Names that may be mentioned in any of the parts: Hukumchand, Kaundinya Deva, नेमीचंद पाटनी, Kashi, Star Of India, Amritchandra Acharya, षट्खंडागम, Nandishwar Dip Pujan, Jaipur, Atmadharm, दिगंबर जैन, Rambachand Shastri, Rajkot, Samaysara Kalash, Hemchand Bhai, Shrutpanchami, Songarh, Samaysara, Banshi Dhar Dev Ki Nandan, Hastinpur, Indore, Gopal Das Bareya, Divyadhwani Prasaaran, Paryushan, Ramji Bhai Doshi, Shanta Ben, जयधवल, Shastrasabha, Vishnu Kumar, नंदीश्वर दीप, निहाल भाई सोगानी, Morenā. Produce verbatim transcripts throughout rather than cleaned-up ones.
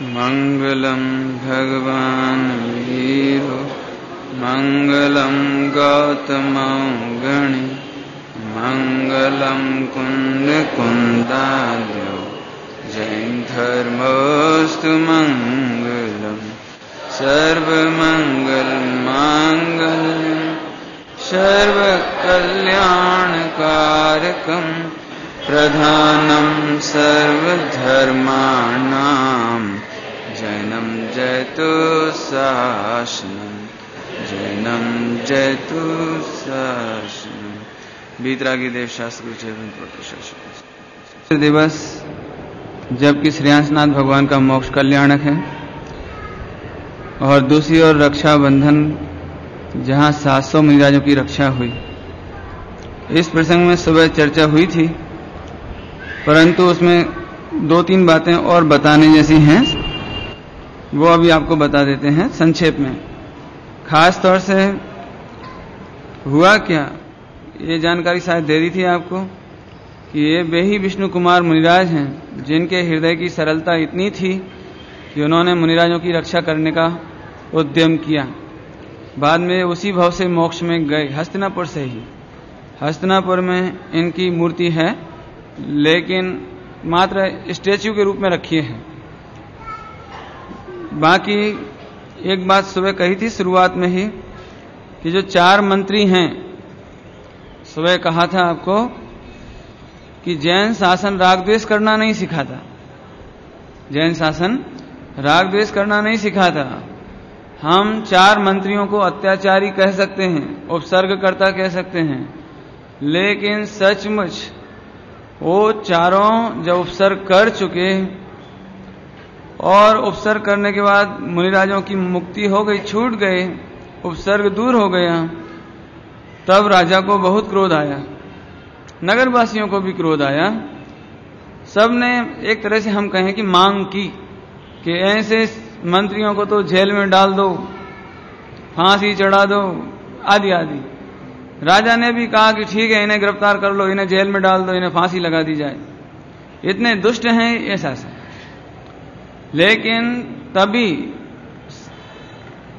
मंगलम भगवान वीरो मंगलम गौतमौगणी मंगलम कुंद कुंदाद्यो जैन धर्मोस्तु मंगलम सर्वमंगल मांगल्यम सर्वकल्याणकारकम प्रधानम सर्वधर्माणां जैनम जयतु शासनम जैनम जयतु शासनम। बीतरागी देव शास्त्र गुरुदेव दिवस जबकि श्रेयांसनाथ भगवान का मोक्ष कल्याणक है और दूसरी ओर रक्षाबंधन जहां सात सौ मिजाजों की रक्षा हुई, इस प्रसंग में सुबह चर्चा हुई थी, परंतु उसमें दो तीन बातें और बताने जैसी हैं, वो अभी आपको बता देते हैं संक्षेप में। खास तौर से हुआ क्या, ये जानकारी शायद दे रही थी आपको कि ये वे ही विष्णु कुमार मुनिराज हैं जिनके हृदय की सरलता इतनी थी कि उन्होंने मुनिराजों की रक्षा करने का उद्यम किया। बाद में उसी भाव से मोक्ष में गए। हस्तिनापुर से ही, हस्तिनापुर में इनकी मूर्ति है लेकिन मात्र स्टैच्यू के रूप में रखी है। बाकी एक बात सुबह कही थी शुरुआत में ही कि जो चार मंत्री हैं, सुबह कहा था आपको कि जैन शासन राग द्वेष करना नहीं सिखाता, जैन शासन राग द्वेष करना नहीं सिखाता। हम चार मंत्रियों को अत्याचारी कह सकते हैं, उपसर्गकर्ता कह सकते हैं, लेकिन सचमुच वो चारों जब उपसर्ग कर चुके और उपसर्ग करने के बाद मुनिराजों की मुक्ति हो गई, छूट गए, उपसर्ग दूर हो गया, तब राजा को बहुत क्रोध आया, नगरवासियों को भी क्रोध आया। सबने एक तरह से हम कहें कि मांग की कि ऐसे मंत्रियों को तो जेल में डाल दो, फांसी चढ़ा दो आदि आदि। राजा ने भी कहा कि ठीक है, इन्हें गिरफ्तार कर लो, इन्हें जेल में डाल दो, इन्हें फांसी लगा दी जाए, इतने दुष्ट हैं ऐसा से। लेकिन तभी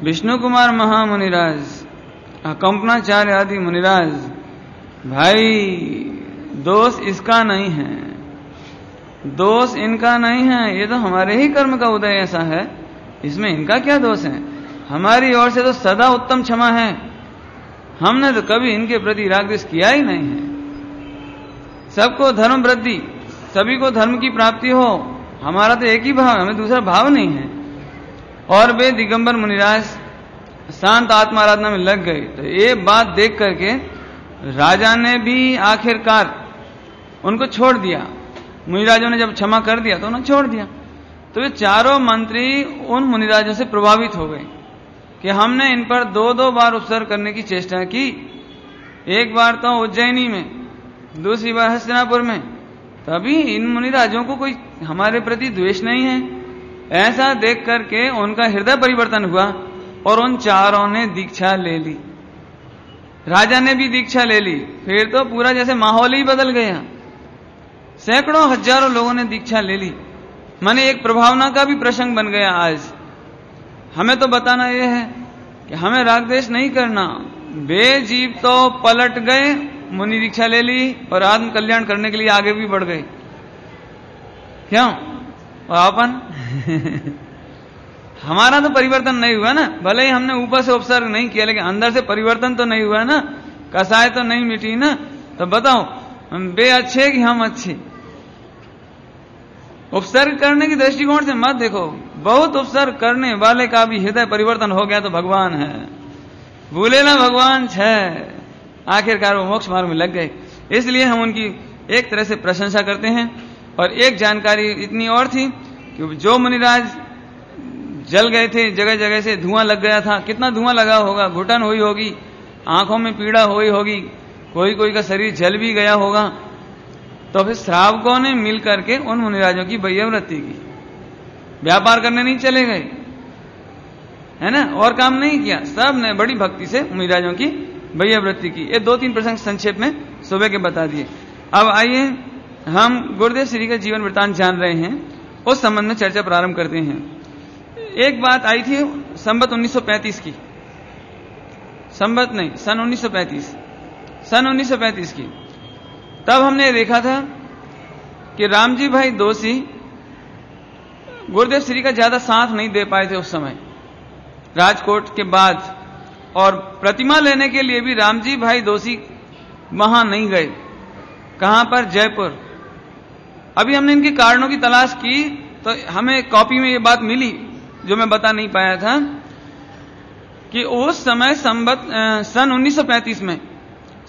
विष्णु कुमार महामुनिराज, कंपनाचार्य आदि मुनिराज, भाई दोष इसका नहीं है, दोष इनका नहीं है, ये तो हमारे ही कर्म का उदय ऐसा है, इसमें इनका क्या दोष है, हमारी ओर से तो सदा उत्तम क्षमा है, हमने तो कभी इनके प्रति राग द्वेष किया ही नहीं है। सबको धर्म वृद्धि, सभी को धर्म की प्राप्ति हो, हमारा तो एक ही भाव है, हमें दूसरा भाव नहीं है। और वे दिगंबर मुनिराज शांत आत्मा आराधना में लग गए। तो ये बात देख करके राजा ने भी आखिरकार उनको छोड़ दिया। मुनिराजों ने जब क्षमा कर दिया तो उन्होंने छोड़ दिया। तो ये चारों मंत्री उन मुनिराजों से प्रभावित हो गए कि हमने इन पर दो दो बार उपसर्ग करने की चेष्टा की, एक बार तो उज्जैनी में, दूसरी बार हस्तिनापुर में, तभी इन मुनिराजों को कोई हमारे प्रति द्वेष नहीं है। ऐसा देख करके उनका हृदय परिवर्तन हुआ और उन चारों ने दीक्षा ले ली, राजा ने भी दीक्षा ले ली। फिर तो पूरा जैसे माहौल ही बदल गया, सैकड़ों हजारों लोगों ने दीक्षा ले ली, माने एक प्रभावना का भी प्रसंग बन गया। आज हमें तो बताना यह है कि हमें राग द्वेष नहीं करना। वे जीव तो पलट गए, मुनि दीक्षा ले ली और आत्म कल्याण करने के लिए आगे भी बढ़ गए। क्यों? और अपन हमारा तो परिवर्तन नहीं हुआ ना, भले ही हमने ऊपर से उपसर्ग नहीं किया लेकिन अंदर से परिवर्तन तो नहीं हुआ ना, कसाय तो नहीं मिटी ना। तो बताओ हम बे अच्छे कि हम अच्छे? उपसर्ग करने की दृष्टिकोण से मत देखो, बहुत उपसर्ग करने वाले का भी हृदय परिवर्तन हो गया तो भगवान है, भूले ना भगवान है। आखिरकार वो मोक्ष मार्ग में लग गए, इसलिए हम उनकी एक तरह से प्रशंसा करते हैं। और एक जानकारी इतनी और थी कि जो मुनिराज जल गए थे, जगह जगह से धुआं लग गया था, कितना धुआं लगा होगा, घुटन हुई होगी, आंखों में पीड़ा हुई होगी, कोई कोई का शरीर जल भी गया होगा। तो फिर श्रावकों ने मिल करके उन मुनिराजों की वैयवृत्ति की, व्यापार करने नहीं चले गए, है ना, और काम नहीं किया, सब ने बड़ी भक्ति से मुनिराजों की वैयवृत्ति की। ये दो तीन प्रसंग संक्षेप में सुबह के बता दिए। अब आइए हम गुरुदेव श्री का जीवन वृत्तांत जान रहे हैं उस संबंध में चर्चा प्रारंभ करते हैं। एक बात आई थी संबत उन्नीस सौ पैंतीस की, संबत नहीं सन उन्नीस सौ पैंतीस, सन उन्नीस सौ पैंतीस की। तब हमने देखा था कि रामजी भाई दोषी गुरुदेव श्री का ज्यादा साथ नहीं दे पाए थे उस समय राजकोट के बाद, और प्रतिमा लेने के लिए भी रामजी भाई दोषी वहां नहीं गए। कहां पर? जयपुर। अभी हमने इनके कारणों की तलाश की तो हमें कॉपी में ये बात मिली जो मैं बता नहीं पाया था कि उस समय संबत सन उन्नीस सौ पैंतीस में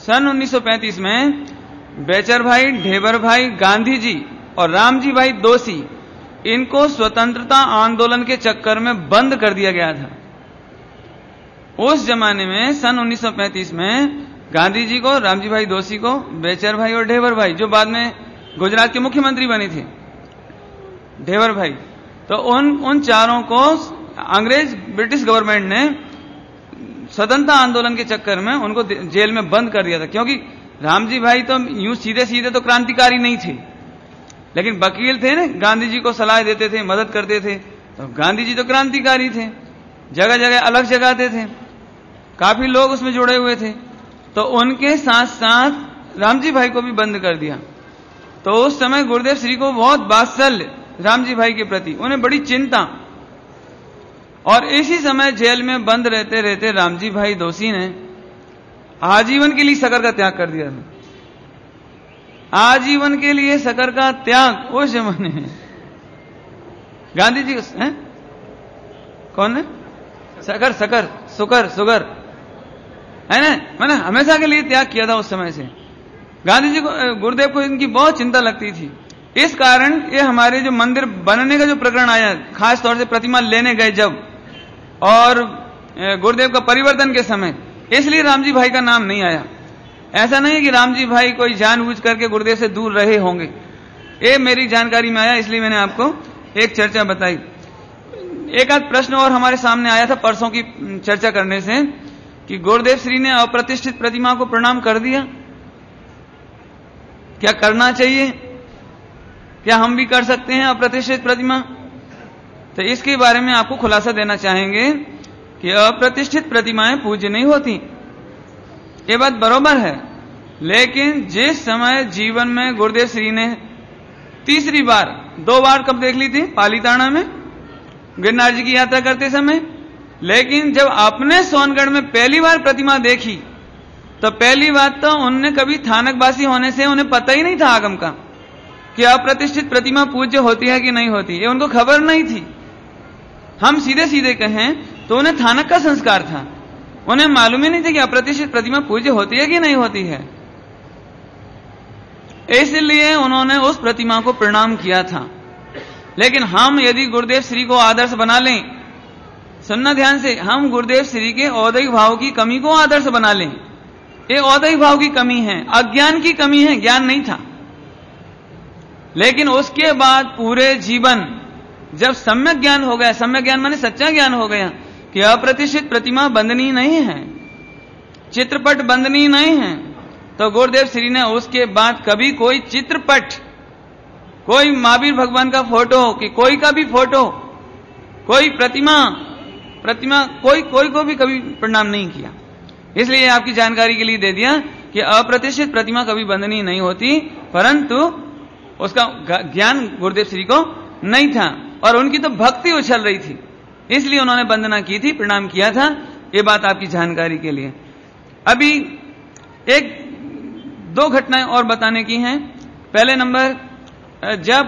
सन उन्नीस सौ पैंतीस में बेचर भाई, ढेबर भाई, गांधी जी और रामजी भाई दोषी इनको स्वतंत्रता आंदोलन के चक्कर में बंद कर दिया गया था। उस जमाने में सन उन्नीस सौ पैंतीस में गांधी जी को, रामजी भाई दोषी को, बेचर भाई और ढेबर भाई जो बाद में गुजरात के मुख्यमंत्री बने थे ढेबर भाई, तो उन उन चारों को अंग्रेज ब्रिटिश गवर्नमेंट ने स्वतंत्रता आंदोलन के चक्कर में उनको जेल में बंद कर दिया था। क्योंकि रामजी भाई तो यूं सीधे सीधे तो क्रांतिकारी नहीं थे, लेकिन वकील थे ना, गांधी जी को सलाह देते थे, मदद करते थे, तो गांधी जी तो क्रांतिकारी थे, जगह जगह अलग जगाते थे, काफी लोग उसमें जुड़े हुए थे, तो उनके साथ साथ रामजी भाई को भी बंद कर दिया। तो उस समय गुरुदेव श्री को बहुत वात्सल्य रामजी भाई के प्रति, उन्हें बड़ी चिंता, और इसी समय जेल में बंद रहते रहते रामजी भाई दोषी ने आजीवन के लिए सकर का त्याग कर दिया था। आजीवन के लिए सकर का त्याग उस जमाने में गांधी जी हैं? कौन है? सकर सकर सुकर सुगर है ना, मैंने हमेशा के लिए त्याग किया था। उस समय से गांधी जी को, गुरुदेव को इनकी बहुत चिंता लगती थी। इस कारण ये हमारे जो मंदिर बनने का जो प्रकरण आया, खास तौर से प्रतिमा लेने गए जब, और गुरुदेव का परिवर्तन के समय, इसलिए रामजी भाई का नाम नहीं आया। ऐसा नहीं है कि रामजी भाई कोई जानबूझ करके गुरुदेव से दूर रहे होंगे, ये मेरी जानकारी में आया, इसलिए मैंने आपको एक चर्चा बताई। एक आध प्रश्न और हमारे सामने आया था परसों की चर्चा करने से कि गुरुदेव श्री ने अप्रतिष्ठित प्रतिमा को प्रणाम कर दिया, क्या करना चाहिए, क्या हम भी कर सकते हैं अप्रतिष्ठित प्रतिमा? तो इसके बारे में आपको खुलासा देना चाहेंगे कि अप्रतिष्ठित प्रतिमाएं पूज्य नहीं होती, ये बात बरोबर है, लेकिन जिस समय जीवन में गुरुदेव श्री ने तीसरी बार, दो बार कब देख ली थी? पालीताना में गिरनार जी की यात्रा करते समय। लेकिन जब आपने सोनगढ़ में पहली बार प्रतिमा देखी तो पहली बात तो उनने कभी थानकवासी होने से उन्हें पता ही नहीं था आगम का कि अप्रतिष्ठित प्रतिमा पूज्य होती है कि नहीं होती, ये उनको खबर नहीं थी। हम सीधे सीधे कहें तो उन्हें थानक का संस्कार था, उन्हें मालूम ही नहीं था कि अप्रतिष्ठित प्रतिमा पूज्य होती है कि नहीं होती है, इसलिए उन्होंने उस प्रतिमा को प्रणाम किया था। लेकिन हम यदि गुरुदेव श्री को आदर्श बना लें, सुनना ध्यान से, हम गुरुदेव श्री के औदैहिक भाव की कमी को आदर्श बना लें, ये औदैहिक भाव की कमी है, अज्ञान की कमी है, ज्ञान नहीं था। लेकिन उसके बाद पूरे जीवन जब सम्यक ज्ञान हो गया, सम्यक ज्ञान माने सच्चा ज्ञान हो गया कि अप्रतिष्ठित प्रतिमा बंदनीय नहीं है, चित्रपट बंदनीय नहीं है, तो गुरुदेव श्री ने उसके बाद कभी कोई चित्रपट, कोई महावीर भगवान का फोटो, कि कोई का भी फोटो, कोई प्रतिमा प्रतिमा कोई कोई को भी कभी प्रणाम नहीं किया। इसलिए आपकी जानकारी के लिए दे दिया कि अप्रतिष्ठित प्रतिमा कभी बंदनीय नहीं होती, परंतु उसका ज्ञान गुरुदेव श्री को नहीं था और उनकी तो भक्ति उछल रही थी, इसलिए उन्होंने वंदना की थी, प्रणाम किया था। ये बात आपकी जानकारी के लिए। अभी एक दो घटनाएं और बताने की हैं। पहले नंबर, जब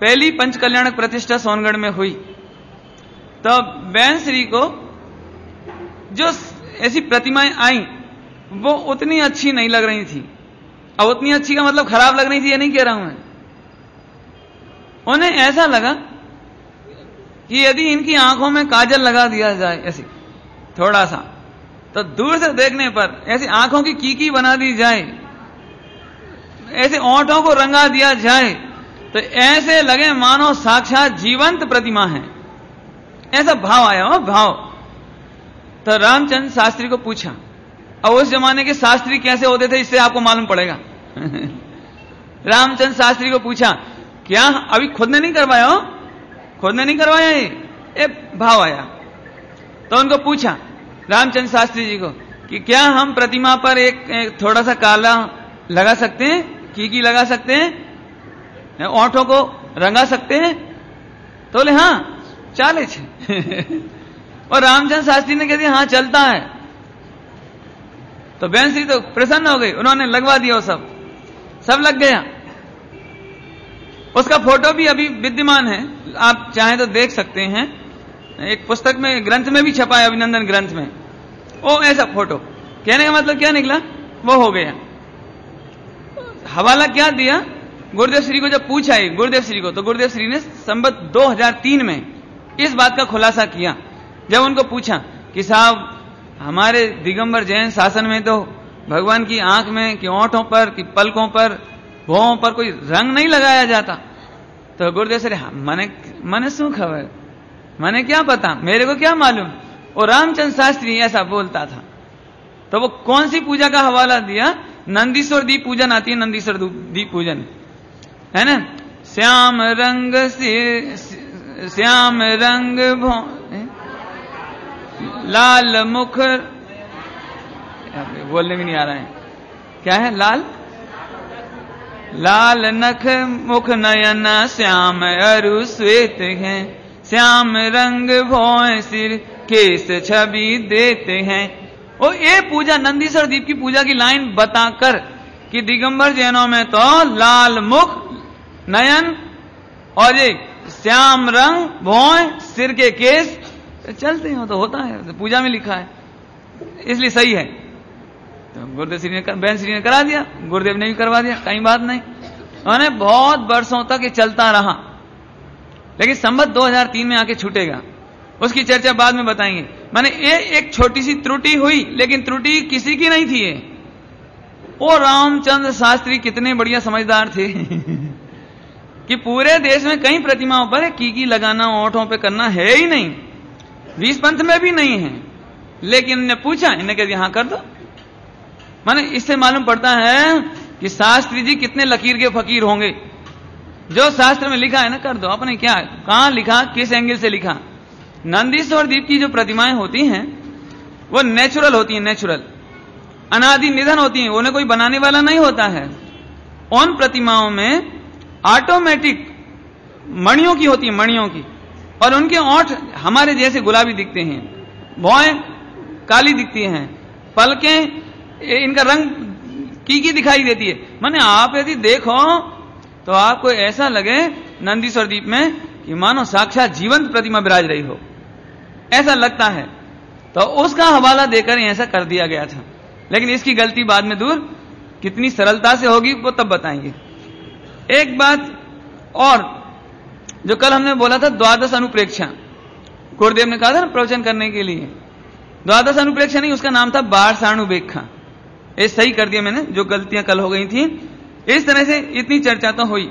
पहली पंच कल्याणक प्रतिष्ठा सोनगढ़ में हुई तो बैन श्री को जो ऐसी प्रतिमाएं आई वो उतनी अच्छी नहीं लग रही थी। अब उतनी अच्छी का मतलब खराब लग रही थी, ये नहीं कह रहा हूं मैं। उन्हें ऐसा लगा कि यदि इनकी आंखों में काजल लगा दिया जाए ऐसे थोड़ा सा, तो दूर से देखने पर ऐसे आंखों की कीकी बना दी जाए, ऐसे ओंठों को रंगा दिया जाए, तो ऐसे लगे मानो साक्षात जीवंत प्रतिमा है, ऐसा भाव आया हो भाव। तो रामचंद्र शास्त्री को पूछा, अब उस जमाने के शास्त्री कैसे होते थे इससे आपको मालूम पड़ेगा रामचंद्र शास्त्री को पूछा क्या अभी खुद ने नहीं करवाया हो, खुद ने नहीं करवाया, ये ए भाव आया। तो उनको पूछा रामचंद्र शास्त्री जी को कि क्या हम प्रतिमा पर एक, एक थोड़ा सा काला लगा सकते हैं, कीकी लगा सकते हैं, ओंठों को रंगा सकते हैं? तो बोले हाँ चाले छे। और रामचंद्र शास्त्री ने कह दिया हाँ चलता है। तो बहन श्री तो प्रसन्न हो गई, उन्होंने लगवा दिया, सब सब लग गया। उसका फोटो भी अभी विद्यमान है, आप चाहें तो देख सकते हैं, एक पुस्तक में ग्रंथ में भी छपा है, अभिनंदन ग्रंथ में। ओ ऐसा फोटो, कहने का मतलब क्या निकला, वो हो गया। हवाला क्या दिया, गुरुदेव श्री को जब पूछा है गुरुदेव श्री को, तो गुरुदेव श्री ने संबत दो हज़ार तीन में इस बात का खुलासा किया। जब उनको पूछा कि साहब हमारे दिगंबर जैन शासन में तो भगवान की आंख में कि ओंठों पर कि पलकों पर भौहों पर कोई रंग नहीं लगाया जाता, तो गुरुदेव सर मने मने शू खबर, मने क्या पता, मेरे को क्या मालूम। और रामचंद्र शास्त्री ऐसा बोलता था। तो वो कौन सी पूजा का हवाला दिया, नंदीश्वर दीप पूजन आती है, नंदीश्वर दीप पूजन है ना, श्याम रंग श्याम रंग भौ लाल मुख, बोलने भी नहीं आ रहा है क्या है, लाल लाल नख मुख नयन श्याम अरु श्वेत हैं, श्याम रंग भौं सिर केस छवि देते हैं। और ये पूजा नंदीश्वर दीप की पूजा की लाइन बताकर कि दिगंबर जैनों में तो लाल मुख नयन और ये श्याम रंग भौं सिर के केस चलते हो, तो होता है, पूजा में लिखा है, इसलिए सही है। तो गुरुदेव श्री ने बहन श्री ने करा दिया, गुरुदेव ने भी करवा दिया, कहीं बात नहीं। उन्होंने बहुत वर्षों तक ये चलता रहा, लेकिन संबत दो हज़ार तीन में आके छूटेगा, उसकी चर्चा बाद में बताएंगे। माने ये एक छोटी सी त्रुटि हुई, लेकिन त्रुटि किसी की नहीं थी। ये ओ रामचंद्र शास्त्री कितने बढ़िया समझदार थे कि पूरे देश में कई प्रतिमाओं पर कीकी लगाना ओंठों पे करना है ही नहीं, बीस पंथ में भी नहीं है, लेकिन इन्हें पूछा, इन्हें कह दिया हाँ कर दो। माने इससे मालूम पड़ता है कि शास्त्री जी कितने लकीर के फकीर होंगे, जो शास्त्र में लिखा है ना कर दो, अपने क्या कहाँ लिखा, किस एंगल से लिखा। नंदीश्वर दीप की जो प्रतिमाएं होती हैं वो नेचुरल होती हैं, नेचुरल अनादि निधन होती हैं, उन्हें कोई बनाने वाला नहीं होता है। उन प्रतिमाओं में ऑटोमेटिक मणियों की होती है, मणियों की, और उनके ओंठ हमारे जैसे गुलाबी दिखते हैं, भौएं काली दिखती हैं, पलकें इनका रंग कीकी दिखाई देती है। माने आप यदि देखो तो आपको ऐसा लगे नंदीश्वर दीप में कि मानो साक्षात जीवंत प्रतिमा विराज रही हो, ऐसा लगता है। तो उसका हवाला देकर ऐसा कर दिया गया था, लेकिन इसकी गलती बाद में दूर कितनी सरलता से होगी वो तब बताएंगे। एक बात और, जो कल हमने बोला था द्वादश अनुप्रेक्षा, गुरुदेव ने कहा था ना प्रवचन करने के लिए, द्वादश अनुप्रेक्षा नहीं, उसका नाम था बार साणुबेखा। ये सही कर दिया मैंने, जो गलतियां कल हो गई थी। इस तरह से इतनी चर्चा तो हुई,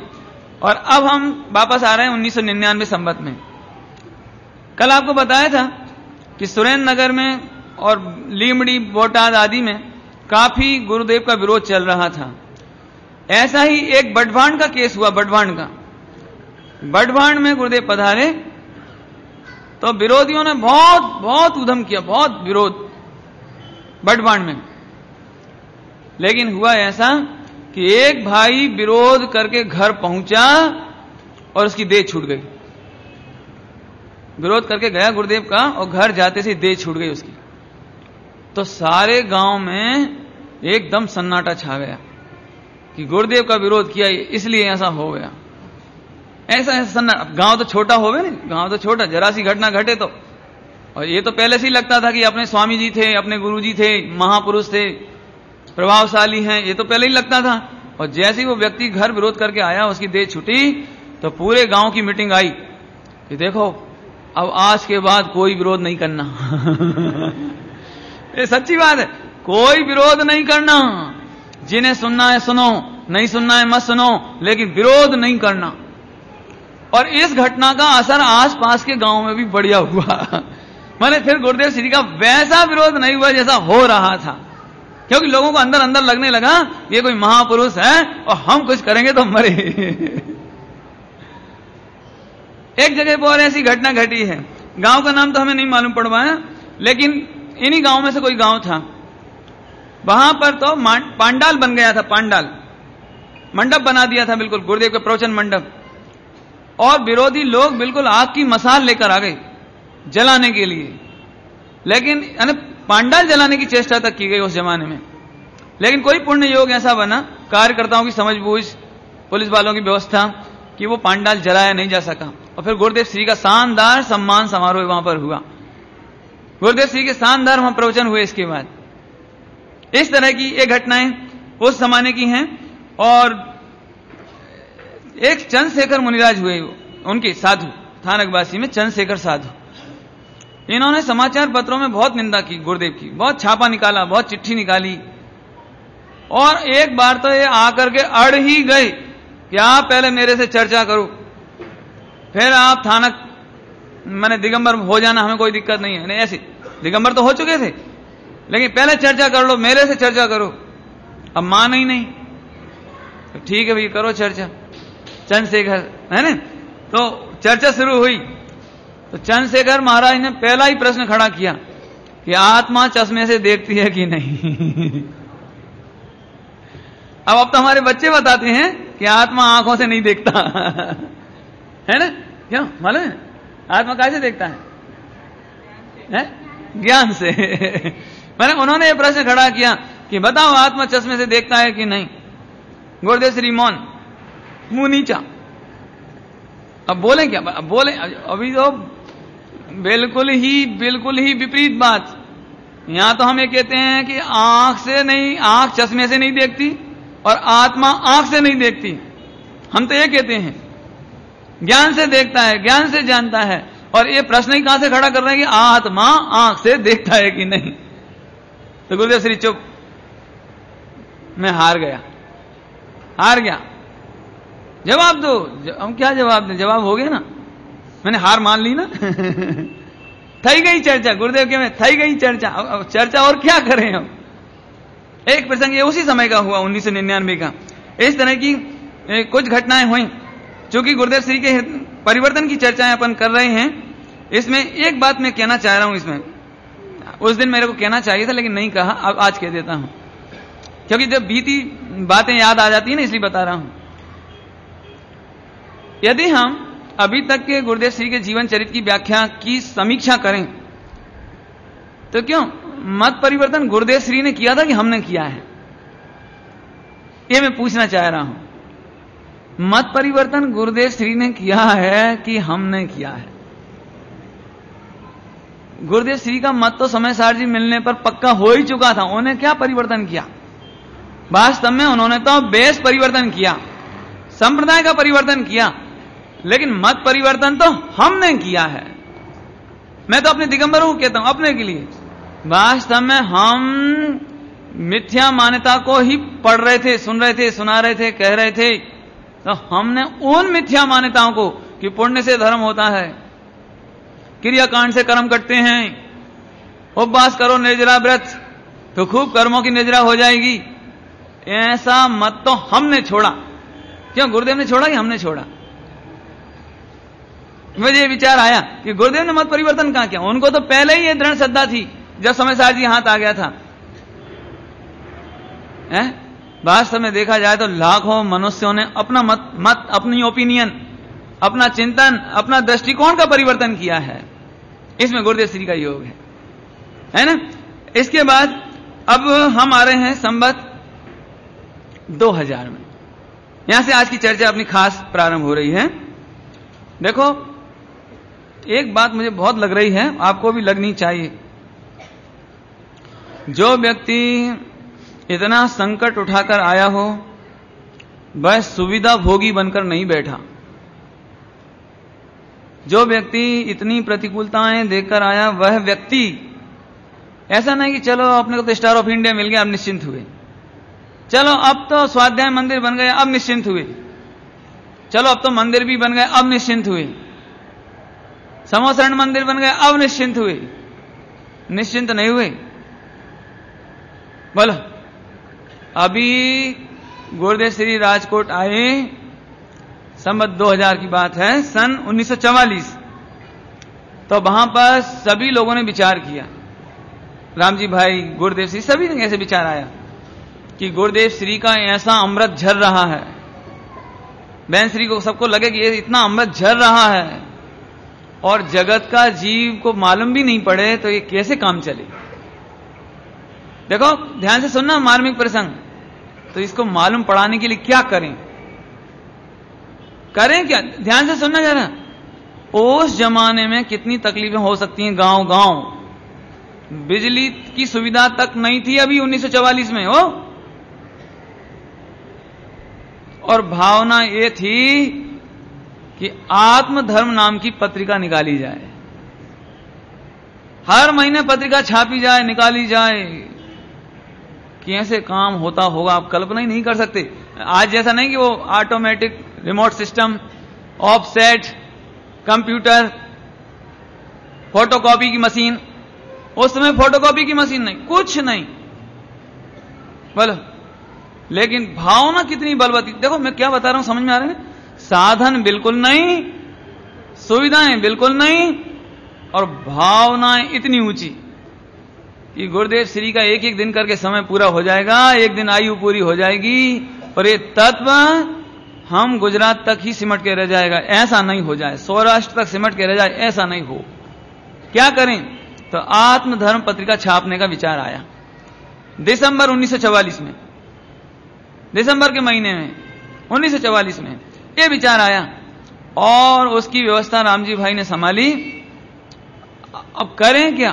और अब हम वापस आ रहे हैं उन्नीस सौ निन्यानवे संवत में। कल आपको बताया था कि सुरेंद्र नगर में और लीमड़ी बोटाद आदि में काफी गुरुदेव का विरोध चल रहा था। ऐसा ही एक बडभांड का केस हुआ, बडभांड का, बडभांड में गुरुदेव पधारे तो विरोधियों ने बहुत बहुत उधम किया, बहुत विरोध बडभांड में। लेकिन हुआ ऐसा कि एक भाई विरोध करके घर पहुंचा और उसकी देह छूट गई, विरोध करके गया गुरुदेव का और घर जाते से देह छूट गई उसकी। तो सारे गांव में एकदम सन्नाटा छा गया कि गुरुदेव का विरोध किया इसलिए ऐसा हो गया, ऐसा ऐसा गांव तो छोटा होवे ना, गांव तो छोटा, जरा सी घटना घटे तो। और ये तो पहले से ही लगता था कि अपने स्वामी जी थे, अपने गुरु जी थे, महापुरुष थे, प्रभावशाली हैं, ये तो पहले ही लगता था। और जैसे ही वो व्यक्ति घर विरोध करके आया, उसकी देह छूटी, तो पूरे गांव की मीटिंग आई कि देखो अब आज के बाद कोई विरोध नहीं करना। ये सच्ची बात है, कोई विरोध नहीं करना, जिन्हें सुनना है सुनो, नहीं सुनना है मत सुनो, लेकिन विरोध नहीं करना। और इस घटना का असर आसपास के गांव में भी बढ़िया हुआ। मैंने फिर गुरुदेव श्री का वैसा विरोध नहीं हुआ जैसा हो रहा था, क्योंकि लोगों को अंदर अंदर लगने लगा ये कोई महापुरुष है और हम कुछ करेंगे तो मरे। एक जगह पर ऐसी घटना घटी है, गांव का नाम तो हमें नहीं मालूम पड़ पाया, लेकिन इन्हीं गांव में से कोई गांव था, वहां पर तो पांडाल बन गया था, पांडाल मंडप बना दिया था, बिल्कुल गुरुदेव के प्रवचन मंडप, और विरोधी लोग बिल्कुल आग की मसाल लेकर आ गए जलाने के लिए, लेकिन यानी पांडाल जलाने की चेष्टा तक की गई उस जमाने में। लेकिन कोई पुण्य योग ऐसा बना, कार्यकर्ताओं की समझबूझ, पुलिस वालों की व्यवस्था, कि वो पांडाल जलाया नहीं जा सका। और फिर गुरुदेव श्री का शानदार सम्मान समारोह वहां पर हुआ, गुरुदेव श्री के शानदार वहां प्रवचन हुए। इसके बाद इस तरह की ये घटनाएं उस जमाने की हैं। और एक चंद्रशेखर मुनिराज हुए, उनके साधु थानकवासी में चंद्रशेखर साधु, इन्होंने समाचार पत्रों में बहुत निंदा की गुरुदेव की, बहुत छापा निकाला, बहुत चिट्ठी निकाली, और एक बार तो ये आकर के अड़ ही गए कि आप पहले मेरे से चर्चा करो, फिर आप थानक मैंने दिगंबर हो जाना, हमें कोई दिक्कत नहीं है। नहीं, ऐसे दिगंबर तो हो चुके थे, लेकिन पहले चर्चा कर लो, मेरे से चर्चा करो। अब माना ही नहीं, तो ठीक है भैया करो चर्चा, चंद्रशेखर है ना। तो चर्चा शुरू हुई, तो चंद्रशेखर महाराज ने पहला ही प्रश्न खड़ा किया कि आत्मा चश्मे से देखती है कि नहीं। अब अब तो हमारे बच्चे बताते हैं कि आत्मा आंखों से नहीं देखता है ना, क्यों मालूम है? आत्मा कैसे देखता है? है ज्ञान से। मैंने उन्होंने ये प्रश्न खड़ा किया कि बताओ आत्मा चश्मे से देखता है कि नहीं। गुरुदेव श्री मौन, मुंह नीचा। अब बोले क्या? अब बोले अभी तो बिल्कुल ही बिल्कुल ही विपरीत बात। यहां तो हम ये कहते हैं कि आंख से नहीं, आंख चश्मे से नहीं देखती और आत्मा आंख से नहीं देखती। हम तो ये कहते हैं ज्ञान से देखता है, ज्ञान से जानता है। और ये प्रश्न ही कहां से खड़ा कर रहे हैं कि आत्मा आंख से देखता है कि नहीं। तो गुरुदेव श्री चुप। मैं हार गया, हार गया। जवाब दो। हम क्या जवाब दें? जवाब हो गया ना, मैंने हार मान ली ना। थई गई चर्चा गुरुदेव के में, थई गई चर्चा। अब चर्चा और क्या करें हम। एक प्रसंग ये उसी समय का हुआ, उन्नीस सौ निन्यानवे का। इस तरह की कुछ घटनाएं हुई। चूंकि गुरुदेव श्री के परिवर्तन की चर्चाएं अपन कर रहे हैं, इसमें एक बात मैं कहना चाह रहा हूं। इसमें उस दिन मेरे को कहना चाहिए था, लेकिन नहीं कहा, अब आज कह देता हूं, क्योंकि जब बीती बातें याद आ जाती है ना, इसलिए बता रहा हूं। यदि हम अभी तक के गुरुदेव श्री के जीवन चरित्र की व्याख्या की समीक्षा करें तो क्यों मत परिवर्तन गुरुदेव श्री ने किया था कि हमने किया है, यह मैं पूछना चाह रहा हूं। मत परिवर्तन गुरुदेव श्री ने किया है कि हमने किया है? गुरुदेव श्री का मत तो समय सार जी मिलने पर पक्का हो ही चुका था। उन्हें क्या परिवर्तन किया? वास्तव में उन्होंने तो बेस परिवर्तन किया, संप्रदाय का परिवर्तन किया, लेकिन मत परिवर्तन तो हमने किया है। मैं तो अपने दिगंबरों को कहता हूं अपने के लिए। वास्तव में हम मिथ्या मान्यता को ही पढ़ रहे थे, सुन रहे थे, सुना रहे थे, कह रहे थे। तो हमने उन मिथ्या मान्यताओं को कि पुण्य से धर्म होता है, क्रियाकांड से कर्म कटते हैं, उपवास करो, निर्जला व्रत तो खूब कर्मों की निर्जरा हो जाएगी, ऐसा मत तो हमने छोड़ा। क्यों गुरुदेव ने छोड़ा कि हमने छोड़ा? मुझे विचार आया कि गुरुदेव ने मत परिवर्तन कहां किया। उनको तो पहले ही ये दृढ़ श्रद्धा थी जब समयसार जी हाथ आ गया था। वास्तव में देखा जाए तो लाखों मनुष्यों ने अपना मत मत अपनी ओपिनियन, अपना चिंतन, अपना दृष्टिकोण का परिवर्तन किया है। इसमें गुरुदेव श्री का योग है, है ना। इसके बाद अब हम आ रहे हैं संवत दो हजार में। यहां से आज की चर्चा अपनी खास प्रारंभ हो रही है। देखो एक बात मुझे बहुत लग रही है, आपको भी लगनी चाहिए। जो व्यक्ति इतना संकट उठाकर आया हो वह सुविधा भोगी बनकर नहीं बैठा। जो व्यक्ति इतनी प्रतिकूलताएं देखकर आया वह व्यक्ति ऐसा नहीं कि चलो अपने को तो स्टार ऑफ इंडिया मिल गया, अब निश्चिंत हुए, चलो अब तो स्वाध्याय मंदिर बन गए, अब निश्चिंत हुए, चलो अब तो मंदिर भी बन गए, अब निश्चिंत हुए, समोसरण मंदिर बन गए, अब निश्चिंत हुए। निश्चिंत नहीं हुए। बोलो अभी गुरुदेव श्री राजकोट आए, संवत दो हज़ार की बात है, सन उन्नीस सौ चवालीस। तो वहां पर सभी लोगों ने विचार किया, रामजी भाई, गुरुदेव श्री, सभी ने ऐसे विचार आया कि गुरुदेव श्री का ऐसा अमृत झर रहा है, बहन श्री को सबको लगे कि ये इतना अमृत झर रहा है और जगत का जीव को मालूम भी नहीं पड़े तो ये कैसे काम चले। देखो ध्यान से सुनना मार्मिक प्रसंग, तो इसको मालूम पड़ाने के लिए क्या करें, करें क्या, ध्यान से सुनना जरा। उस जमाने में कितनी तकलीफें हो सकती हैं, गांव गांव बिजली की सुविधा तक नहीं थी अभी उन्नीस सौ चवालीस में हो, और भावना ये थी कि आत्मधर्म नाम की पत्रिका निकाली जाए, हर महीने पत्रिका छापी जाए, निकाली जाए कि ऐसे काम होता होगा आप कल्पना ही नहीं कर सकते। आज जैसा नहीं कि वो automatic remote system, offset, computer, photocopy की मशीन, उस समय फोटोकॉपी की मशीन नहीं, कुछ नहीं बोलो, लेकिन भावना कितनी बलवती। देखो मैं क्या बता रहा हूं, समझ में आ रहा है ना? साधन बिल्कुल नहीं, सुविधाएं बिल्कुल नहीं, और भावनाएं इतनी ऊंची कि गुरुदेव श्री का एक एक दिन करके समय पूरा हो जाएगा, एक दिन आयु पूरी हो जाएगी और ये तत्व हम गुजरात तक ही सिमट के रह जाएगा, ऐसा नहीं हो जाए, सौराष्ट्र तक सिमट के रह जाए, ऐसा नहीं हो। क्या करें? तो आत्मधर्म पत्रिका छापने का विचार आया दिसंबर उन्नीस सौ चवालीस में, दिसंबर के महीने में उन्नीस सौ चवालीस में यह विचार आया और उसकी व्यवस्था रामजी भाई ने संभाली। अब करें क्या?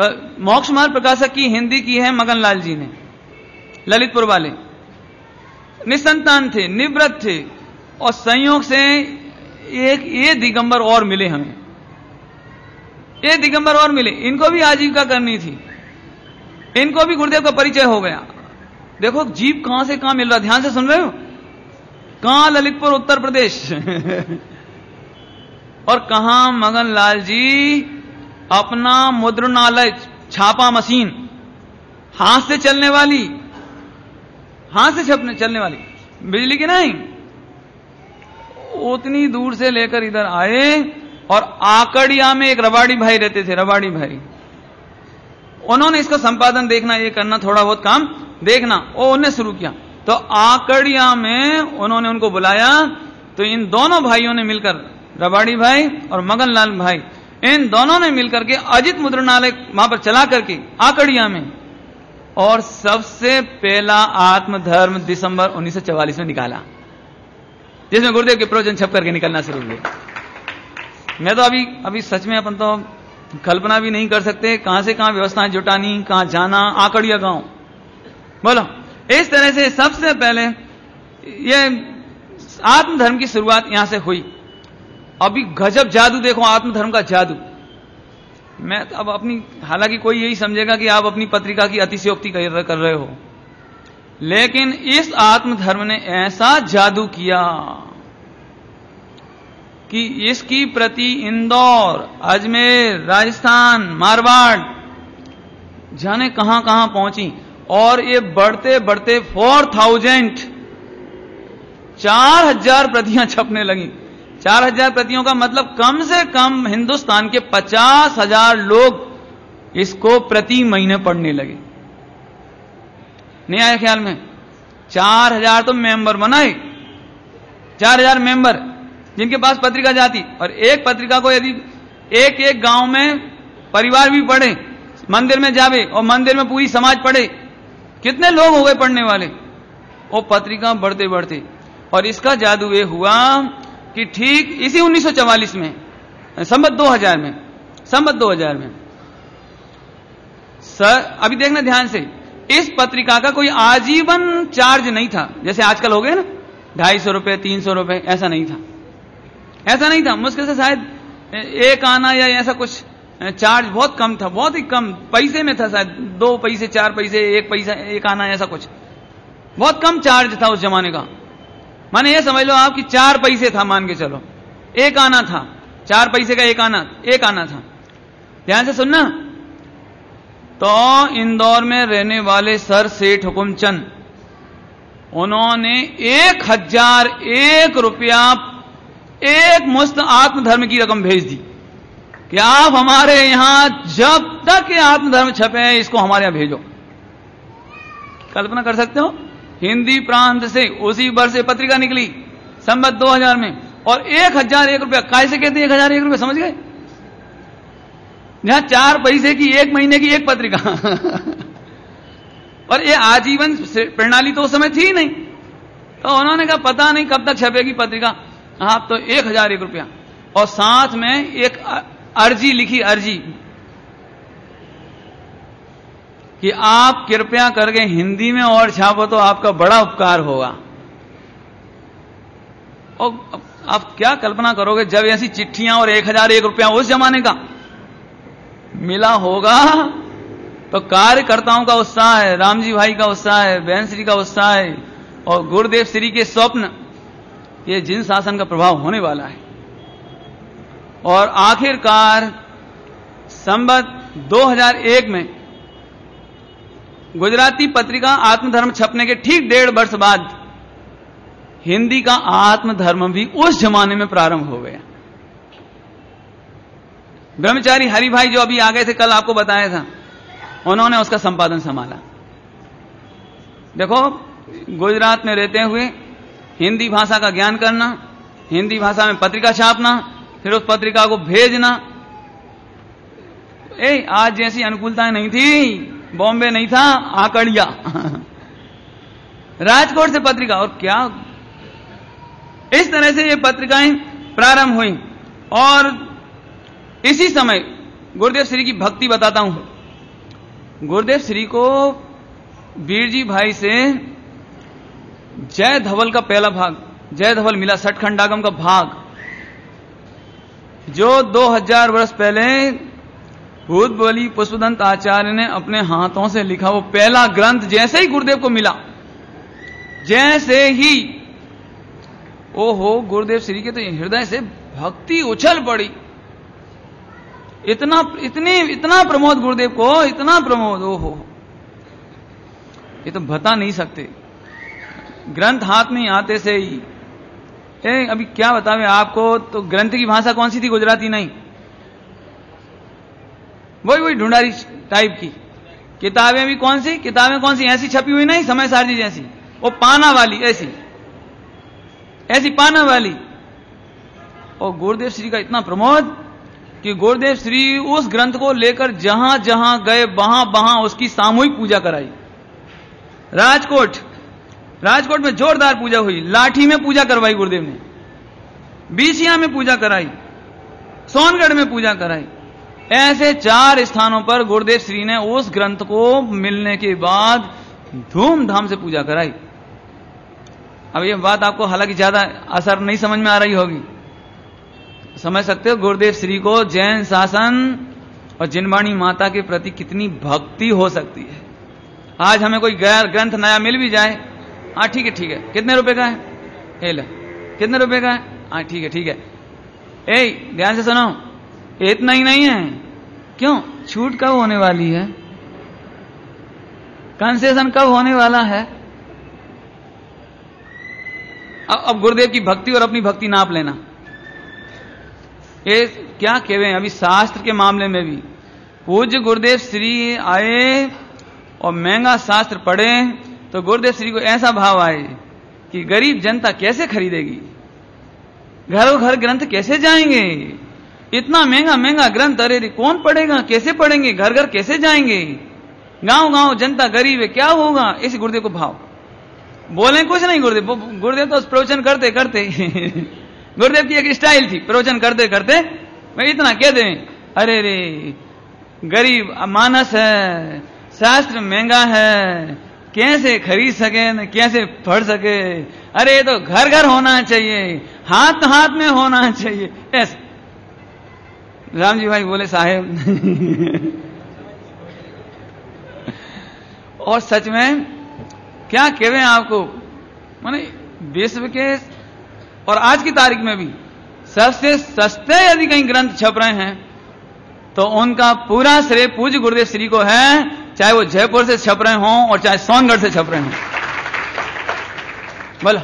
तो मोक्ष मार्ग प्रकाशक की हिंदी की है मगनलाल जी ने, ललितपुर वाले, निसंतान थे, निवृत्त थे, और संयोग से एक ये दिगंबर और मिले हमें, ये दिगंबर और मिले, इनको भी आजीविका करनी थी, इनको भी गुरुदेव का परिचय हो गया। देखो जीव कहां से कहां मिल रहा, ध्यान से सुन रहे हो, कहां ललितपुर उत्तर प्रदेश और कहां मगनलाल जी अपना मुद्रणालय, छापा मशीन, हाथ से चलने वाली, हाथ से छपने चलने वाली, बिजली की नहीं, उतनी दूर से लेकर इधर आए। और आकड़िया में एक रबाड़ी भाई रहते थे, रबाड़ी भाई, उन्होंने इसका संपादन देखना, ये करना, थोड़ा बहुत काम देखना, वो उन्हें शुरू किया। तो आकड़िया में उन्होंने उनको बुलाया, तो इन दोनों भाइयों ने मिलकर, रबाड़ी भाई और मगनलाल भाई, इन दोनों ने मिलकर के अजित मुद्रणालय वहां पर चला करके आकड़िया में, और सबसे पहला आत्मधर्म दिसंबर उन्नीस सौ चवालीस में निकाला, जिसमें गुरुदेव के प्रवचन छप करके निकलना शुरू हुए। मैं तो अभी अभी सच में अपन तो कल्पना भी नहीं कर सकते कहां से कहां व्यवस्थाएं जुटानी, कहां जाना, आकड़िया गांव, बोलो। इस तरह से सबसे पहले ये आत्मधर्म की शुरुआत यहां से हुई। अभी गजब जादू देखो, आत्मधर्म का जादू। मैं अब अपनी, हालांकि कोई यही समझेगा कि आप अपनी पत्रिका की अतिशयोक्ति कर रहे हो, लेकिन इस आत्मधर्म ने ऐसा जादू किया कि इसकी प्रति इंदौर, अजमेर, राजस्थान, मारवाड़, जाने कहां कहां पहुंची, और ये बढ़ते बढ़ते फोर थाउजेंड चार हजार प्रतियां छपने लगी। चार हजार प्रतियों का मतलब कम से कम हिंदुस्तान के पचास हजार लोग इसको प्रति महीने पढ़ने लगे। नहीं आया ख्याल में? चार हजार तो मेंबर बनाए, चार हजार मेंबर जिनके पास पत्रिका जाती, और एक पत्रिका को यदि एक एक गांव में परिवार भी पढ़े, मंदिर में जावे और मंदिर में पूरी समाज पढ़े, कितने लोग हो गए पढ़ने वाले। वो पत्रिका बढ़ते बढ़ते, और इसका जादू ये हुआ कि ठीक इसी उन्नीस सौ चवालीस में, संबत दो हज़ार में, संबत दो हज़ार में सर, अभी देखना ध्यान से, इस पत्रिका का कोई आजीवन चार्ज नहीं था, जैसे आजकल हो गए ना ढाई सौ रुपए, तीन सौ रुपए, ऐसा नहीं था, ऐसा नहीं था। मुश्किल से शायद एक आना या ऐसा कुछ चार्ज बहुत कम था, बहुत ही कम पैसे में था, शायद दो पैसे, चार पैसे, एक पैसा, एक आना, ऐसा कुछ बहुत कम चार्ज था उस जमाने का। माने ये समझ लो आपकी चार पैसे था, मान के चलो, एक आना था, चार पैसे का एक आना, एक आना था। ध्यान से सुनना। तो इंदौर में रहने वाले सर सेठ हुकुमचंद, उन्होंने एक हजार एक रुपया एक मुश्त आत्मधर्म की रकम भेज दी कि आप हमारे यहां जब तक ये आत्मधर्म छपे हैं इसको हमारे यहां भेजो। कल्पना कर सकते हो, हिंदी प्रांत से उसी वर्ष से पत्रिका निकली संबत दो हजार में, और एक हजार एक रुपया कैसे कहते हैं, एक हजार एक रुपया समझ गए, जहां चार पैसे की एक महीने की एक पत्रिका और ये आजीवन प्रणाली तो उस समय थी नहीं, तो उन्होंने कहा पता नहीं कब तक छपेगी पत्रिका, आप तो एक हजार एक रुपया, और साथ में एक अर्जी लिखी, अर्जी कि आप कृपया करके हिंदी में और छापो तो आपका बड़ा उपकार होगा। और आप क्या कल्पना करोगे जब ऐसी चिट्ठियां और एक हजार एक रुपया उस जमाने का मिला होगा, तो कार्यकर्ताओं का उत्साह है, रामजी भाई का उत्साह है, बहनश्री का उत्साह है, और गुरुदेव श्री के स्वप्न, ये जिन शासन का प्रभाव होने वाला है। और आखिरकार संबत दो हजार एक में गुजराती पत्रिका आत्मधर्म छपने के ठीक डेढ़ वर्ष बाद हिंदी का आत्मधर्म भी उस जमाने में प्रारंभ हो गया। ब्रह्मचारी हरि भाई जो अभी आ गए थे, कल आपको बताया था, उन्होंने उसका संपादन संभाला। देखो, गुजरात में रहते हुए हिंदी भाषा का ज्ञान करना, हिंदी भाषा में पत्रिका छापना, फिर उस पत्रिका को भेजना, ए आज जैसी अनुकूलताएं नहीं थी, बॉम्बे नहीं था, आकड़िया राजकोट से पत्रिका, और क्या इस तरह से ये पत्रिकाएं प्रारंभ हुई। और इसी समय गुरुदेव श्री की भक्ति बताता हूं। गुरुदेव श्री को बीरजी भाई से जयधवल का पहला भाग, जयधवल मिला, सठखंडागम का भाग, जो दो हजार वर्ष पहले भूतबली पुष्पदंत आचार्य ने अपने हाथों से लिखा, वो पहला ग्रंथ जैसे ही गुरुदेव को मिला, जैसे ही, ओहो, गुरुदेव श्री के तो हृदय से भक्ति उछल पड़ी। इतना इतने इतना प्रमोद गुरुदेव को, इतना प्रमोद, ओहो, ये तो बता नहीं सकते। ग्रंथ हाथ में आते से ही, ए, अभी क्या बतावे आपको, तो ग्रंथ की भाषा कौन सी थी, गुजराती नहीं, वही वही ढूंढारी टाइप की। किताबें भी कौन सी, किताबें कौन सी ऐसी छपी हुई नहीं, समयसार जी जैसी, वो पाना वाली, ऐसी ऐसी पाना वाली। और गुरुदेव श्री का इतना प्रमोद कि गुरुदेव श्री उस ग्रंथ को लेकर जहां जहां गए वहां वहां उसकी सामूहिक पूजा कराई। राजकोट राजकोट में जोरदार पूजा हुई, लाठी में पूजा करवाई गुरुदेव ने, बीसिया में पूजा कराई, सोनगढ़ में पूजा कराई। ऐसे चार स्थानों पर गुरुदेव श्री ने उस ग्रंथ को मिलने के बाद धूमधाम से पूजा कराई। अब ये बात आपको हालांकि ज्यादा असर नहीं समझ में आ रही होगी, समझ सकते हो गुरुदेव श्री को जैन शासन और जिनवाणी माता के प्रति कितनी भक्ति हो सकती है। आज हमें कोई गैर ग्रंथ नया मिल भी जाए, हाँ ठीक है ठीक है, कितने रुपए का है, ए ले, कितने रुपए का है, हाँ ठीक है ठीक है, ए ध्यान से सुनो, इतना ही नहीं है, क्यों, छूट कब होने वाली है, कंसेशन कब होने वाला है। अब अब गुरुदेव की भक्ति और अपनी भक्ति नाप लेना, ये क्या कहें। अभी शास्त्र के मामले में भी पूज्य गुरुदेव श्री आए और महंगा शास्त्र पढ़े, तो गुरुदेव श्री को ऐसा भाव आए कि गरीब जनता कैसे खरीदेगी, घरों घर ग्रंथ कैसे जाएंगे, इतना महंगा महंगा ग्रंथ, अरे रे कौन पढ़ेगा, कैसे पढ़ेंगे, घर घर कैसे जाएंगे, गांव गांव जनता गरीब है, क्या होगा। इस गुरुदेव को भाव, बोले कुछ नहीं गुरुदेव, गुरुदेव तो प्रवचन करते करते गुरुदेव की एक स्टाइल थी, प्रवचन करते करते मैं इतना कह दें, अरे रे गरीब मानस है, शास्त्र महंगा है, कैसे खरीद सके, कैसे पढ़ सके, अरे तो घर घर होना चाहिए, हाथ हाथ में होना चाहिए। ऐसे रामजी भाई बोले साहेब और सच में क्या कहें आपको, माने विश्व के और आज की तारीख में भी सबसे सस्ते यदि कहीं ग्रंथ छप रहे हैं तो उनका पूरा श्रेय पूज्य गुरुदेव श्री को है, चाहे वो जयपुर से छप रहे हों और चाहे सोनगढ़ से छप रहे हों। बोला।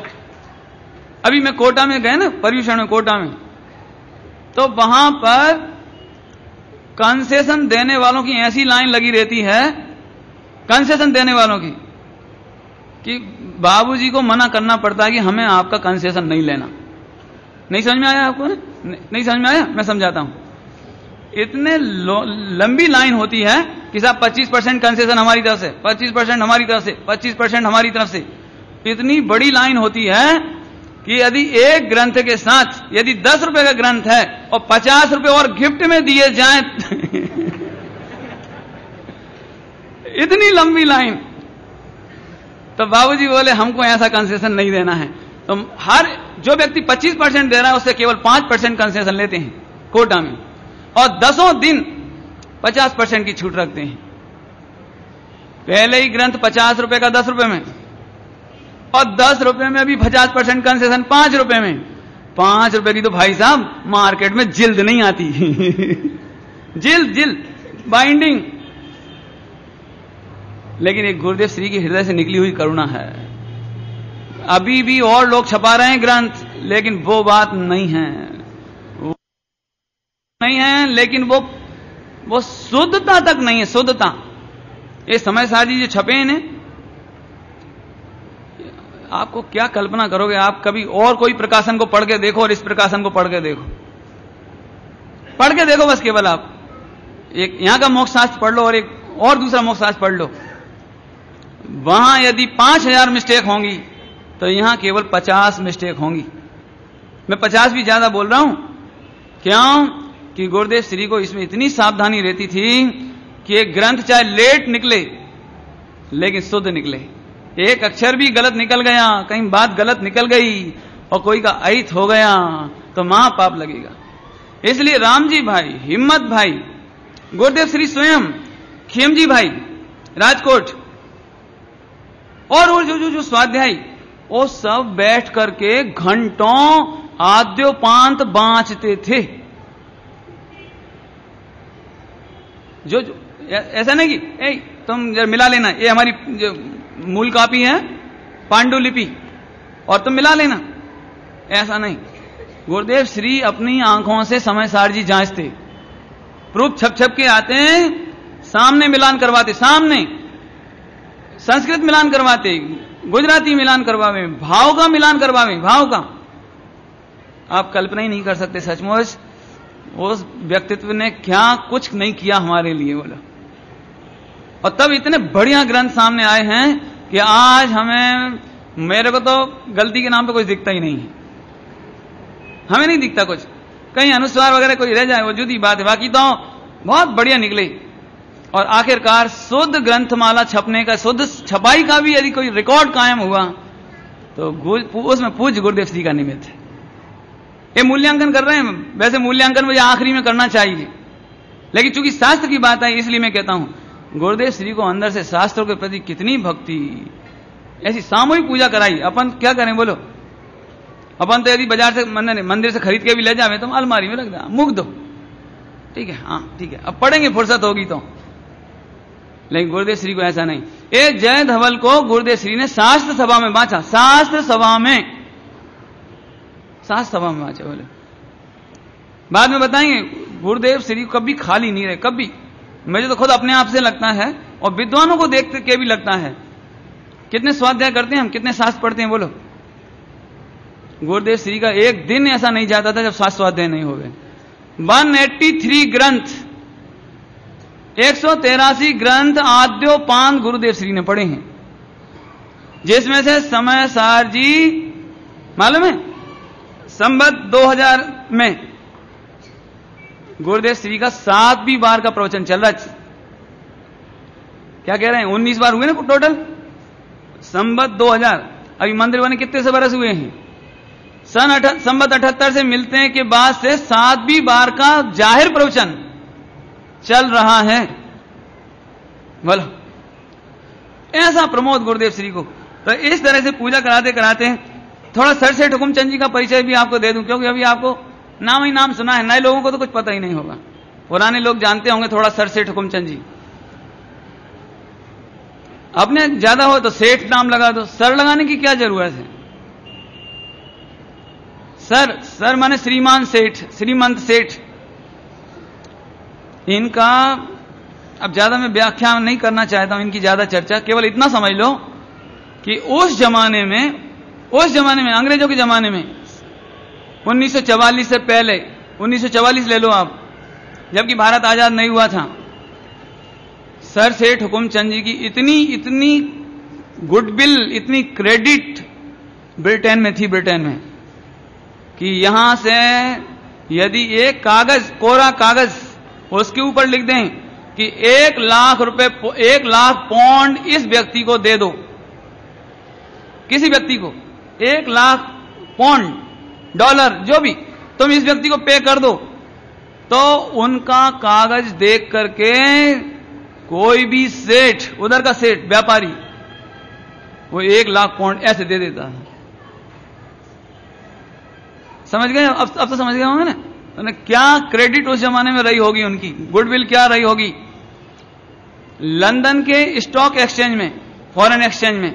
अभी मैं कोटा में गए ना, पर्यूषण में, कोटा में, तो वहां पर कंसेशन देने वालों की ऐसी लाइन लगी रहती है, कंसेशन देने वालों की, कि बाबूजी को मना करना पड़ता है कि हमें आपका कंसेशन नहीं लेना। नहीं समझ में आया आपको ना? नहीं समझ में आया, मैं समझाता हूं। इतने लंबी लाइन होती है कि साहब पच्चीस परसेंट कंसेशन हमारी तरफ से, पच्चीस परसेंट हमारी तरफ से, पच्चीस परसेंट हमारी तरफ से। इतनी बड़ी लाइन होती है कि यदि एक ग्रंथ के साथ यदि दस रुपए का ग्रंथ है और पचास रुपए और गिफ्ट में दिए जाए इतनी लंबी लाइन। तो बाबूजी बोले हमको ऐसा कंसेशन नहीं देना है। तो हर जो व्यक्ति पच्चीस परसेंट दे रहा है उससे केवल पांच परसेंट कंसेशन लेते हैं कोटा में, और दसों दिन पचास परसेंट की छूट रखते हैं। पहले ही ग्रंथ पचास रुपए का दस रुपए में, और दस रुपए में भी पचास परसेंट कंसेशन पांच रुपए में। पांच रुपए की तो भाई साहब मार्केट में जिल्द नहीं आती जिल्द जिल्द बाइंडिंग। लेकिन एक गुरुदेव श्री के हृदय से निकली हुई करुणा है। अभी भी और लोग छपा रहे हैं ग्रंथ, लेकिन वो बात नहीं है, वो नहीं है, लेकिन वो वो शुद्धता तक नहीं है, शुद्धता। ये समय साजी जो छपे हैं ने, आपको क्या कल्पना करोगे आप? कभी और कोई प्रकाशन को पढ़ के देखो और इस प्रकाशन को पढ़ के देखो, पढ़ के देखो बस केवल आप। एक यहां का मोक्ष शास्त्र पढ़ लो और एक और दूसरा मोक्ष शास्त्र पढ़ लो। वहां यदि पांच हजार मिस्टेक होंगी तो यहां केवल पचास मिस्टेक होंगी। मैं पचास भी ज्यादा बोल रहा हूं, क्यों कि गुरुदेव श्री को इसमें इतनी सावधानी रहती थी कि एक ग्रंथ चाहे लेट निकले लेकिन शुद्ध निकले। एक अक्षर भी गलत निकल गया, कहीं बात गलत निकल गई और कोई का अहित हो गया तो महापाप लगेगा। इसलिए रामजी भाई, हिम्मत भाई, गुरुदेव श्री स्वयं, खेमजी भाई राजकोट, और और जो जो जो स्वाध्यायी, वो सब बैठ करके घंटों आद्योपांत बांचते थे। जो जो ऐसा नहीं कि ए तुम जरा मिला लेना, ये हमारी जो मूल कापी है पांडुलिपि और तुम मिला लेना, ऐसा नहीं। गुरुदेव श्री अपनी आंखों से समय सारजी जांचते, प्रूफ छप छप के आते हैं, सामने मिलान करवाते, सामने संस्कृत मिलान करवाते, गुजराती मिलान करवावे, भाव का मिलान करवावे, भाव का। आप कल्पना ही नहीं कर सकते सचमुच उस व्यक्तित्व ने क्या कुछ नहीं किया हमारे लिए, बोला। और तब इतने बढ़िया ग्रंथ सामने आए हैं कि आज हमें, मेरे को तो गलती के नाम पे कुछ दिखता ही नहीं है, हमें नहीं दिखता कुछ, कहीं अनुस्वार वगैरह कोई रह जाए वो जुदी बात है, बाकी तो बहुत बढ़िया निकले। और आखिरकार शुद्ध ग्रंथमाला छपने का, शुद्ध छपाई का भी यदि कोई रिकॉर्ड कायम हुआ तो उसमें पूज्य गुरुदेव श्री का निमित्त है। ये मूल्यांकन कर रहे हैं, वैसे मूल्यांकन मुझे आखिरी में करना चाहिए, लेकिन चूंकि शास्त्र की बात आई इसलिए मैं कहता हूं गुरुदेव श्री को अंदर से शास्त्रों के प्रति कितनी भक्ति। ऐसी सामूहिक पूजा कराई, अपन क्या करें बोलो? अपन तो यदि बाजार से, मंदिर से खरीद के भी ले जावे तो अलमारी में रख दो, मुख दो, ठीक है, हाँ ठीक है, अब पढ़ेंगे फुर्सत होगी तो। लेकिन गुरुदेव श्री को ऐसा नहीं। ये जयधवल को गुरुदेव श्री ने शास्त्र सभा में बांचा, शास्त्र सभा में, शास्त्र सभा में बांचा। बोले बाद में बताएंगे गुरुदेव श्री कभी खाली नहीं रहे, कभी। मुझे तो खुद अपने आप से लगता है और विद्वानों को देख के भी लगता है, कितने स्वाध्याय करते हैं हम, कितने शास्त्र पढ़ते हैं बोलो। गुरुदेव श्री का एक दिन ऐसा नहीं जाता था जब शास्त्र स्वाध्याय नहीं हो गए। वन एट्टी थ्री ग्रंथ, एक सौ तेरासी ग्रंथ आद्योपांत गुरुदेव श्री ने पढ़े हैं, जिसमें से समय सार जी मालूम है संबत दो हजार में गुरुदेव श्री का सातवीं बार का प्रवचन चल रहा है। क्या कह रहे हैं, उन्नीस बार हुए ना टोटल संबत दो हजार। अभी मंदिर बने कितने से बरस हुए हैं, सन संबत अठहत्तर से मिलते के बाद से सातवीं बार का जाहिर प्रवचन चल रहा है। बोलो ऐसा प्रमोद गुरुदेव श्री को। तो इस तरह से पूजा कराते कराते थोड़ा सरसेठ हुकुमचंद जी का परिचय भी आपको दे दूं, क्योंकि अभी आपको नाम ही नाम सुना है, नए लोगों को तो कुछ पता ही नहीं होगा, पुराने लोग जानते होंगे थोड़ा। सरसेठ हुकुमचंद जी, अपने ज्यादा हो तो सेठ नाम लगा दो, सर लगाने की क्या जरूरत है। सर सर माने श्रीमान सेठ, श्रीमंत सेठ। इनका अब ज्यादा मैं व्याख्या नहीं करना चाहता हूं, इनकी ज्यादा चर्चा, केवल इतना समझ लो कि उस जमाने में उस जमाने में अंग्रेजों के जमाने में उन्नीस सौ चवालीस से पहले, उन्नीस सौ चवालीस ले लो आप, जबकि भारत आजाद नहीं हुआ था, सर सेठ हुकुमचंद जी की इतनी इतनी गुडविल, इतनी क्रेडिट ब्रिटेन में थी, ब्रिटेन में, कि यहां से यदि एक कागज, कोरा कागज उसके ऊपर लिख दें कि एक लाख रुपए, एक लाख पौंड इस व्यक्ति को दे दो, किसी व्यक्ति को एक लाख पौंड, डॉलर, जो भी, तुम इस व्यक्ति को पे कर दो, तो उनका कागज देख करके कोई भी सेठ, उधर का सेठ व्यापारी, वो एक लाख पौंड ऐसे दे देता है। समझ गए? अब अब तो समझ गए होंगे ना, उन्हें क्या क्रेडिट उस जमाने में रही होगी, उनकी गुडविल क्या रही होगी। लंदन के स्टॉक एक्सचेंज में, फॉरेन एक्सचेंज में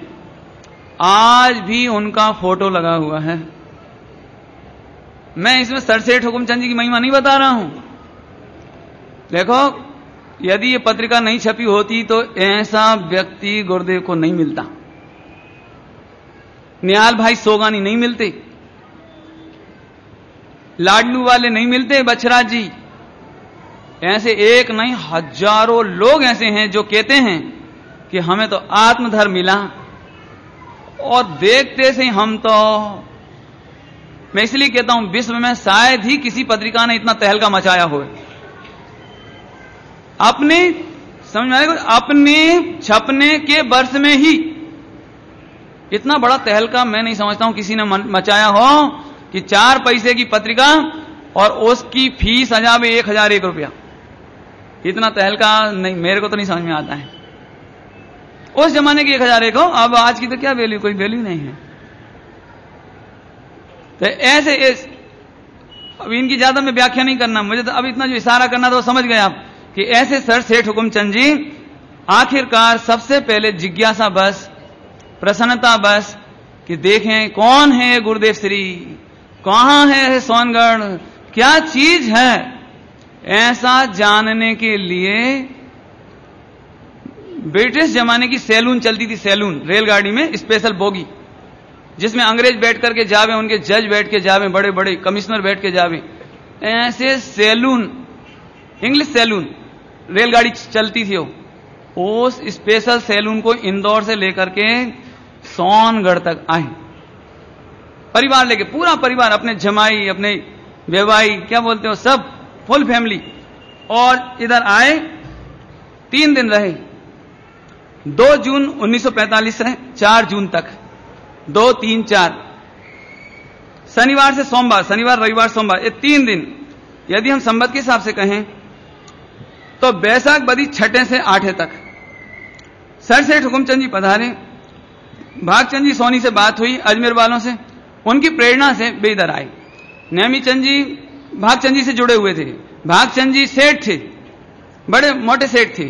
आज भी उनका फोटो लगा हुआ है। मैं इसमें सर सेठ हुकुमचंद जी की महिमा नहीं बता रहा हूं। देखो, यदि ये पत्रिका नहीं छपी होती तो ऐसा व्यक्ति गुरुदेव को नहीं मिलता, निहाल भाई सोगानी नहीं मिलते, लाडलू वाले नहीं मिलते, बछराज जी, ऐसे एक नहीं हजारों लोग ऐसे हैं जो कहते हैं कि हमें तो आत्मधर्म मिला, और देखते से हम तो, मैं इसलिए कहता हूं विश्व में शायद ही किसी पत्रिका ने इतना तहलका मचाया हो। अपने, समझ में आएगा, अपने छपने के वर्ष में ही इतना बड़ा तहलका मैं नहीं समझता हूं किसी ने मचाया हो कि चार पैसे की पत्रिका और उसकी फीस हजार में एक हजार एक रुपया, इतना तहलका नहीं, मेरे को तो नहीं समझ में आता है। उस जमाने की एक हजार एक हो, अब आज की तो क्या वैल्यू, कोई वैल्यू नहीं है। तो ऐसे इस, अब इनकी ज्यादा मैं व्याख्या नहीं करना, मुझे तो अब इतना जो इशारा करना था वो समझ गए आप कि ऐसे सर सेठ हुकुमचंद जी आखिरकार सबसे पहले जिज्ञासा बस, प्रसन्नता बस कि देखें कौन है गुरुदेव श्री, कहां है सोनगढ़, क्या चीज है, ऐसा जानने के लिए। ब्रिटिश जमाने की सैलून चलती थी, सैलून, रेलगाड़ी में स्पेशल बोगी जिसमें अंग्रेज बैठ करके जावे, उनके जज बैठ के जावे, बड़े बड़े कमिश्नर बैठ के जावे, ऐसे सैलून, इंग्लिश सैलून, रेलगाड़ी चलती थी। वो उस स्पेशल सैलून को इंदौर से लेकर के सोनगढ़ तक आए, परिवार लेके, पूरा परिवार, अपने जमाई, अपने बेवाई, क्या बोलते हो, सब फुल फैमिली, और इधर आए, तीन दिन रहे, दो जून उन्नीस सौ पैंतालीस से चार जून तक, दो तीन चार, शनिवार से सोमवार, शनिवार रविवार सोमवार, ये तीन दिन, यदि हम संवत के हिसाब से कहें तो बैसाख बदी छठे से आठे तक सर सेठ हुकुमचंद जी पधारे। भागचंद जी सोनी से बात हुई, अजमेर वालों से, उनकी प्रेरणा से वे इधर आए। नैमीचंद जी भागचंद जी से जुड़े हुए थे, भागचंद जी सेठ थे, बड़े मोटे सेठ थे,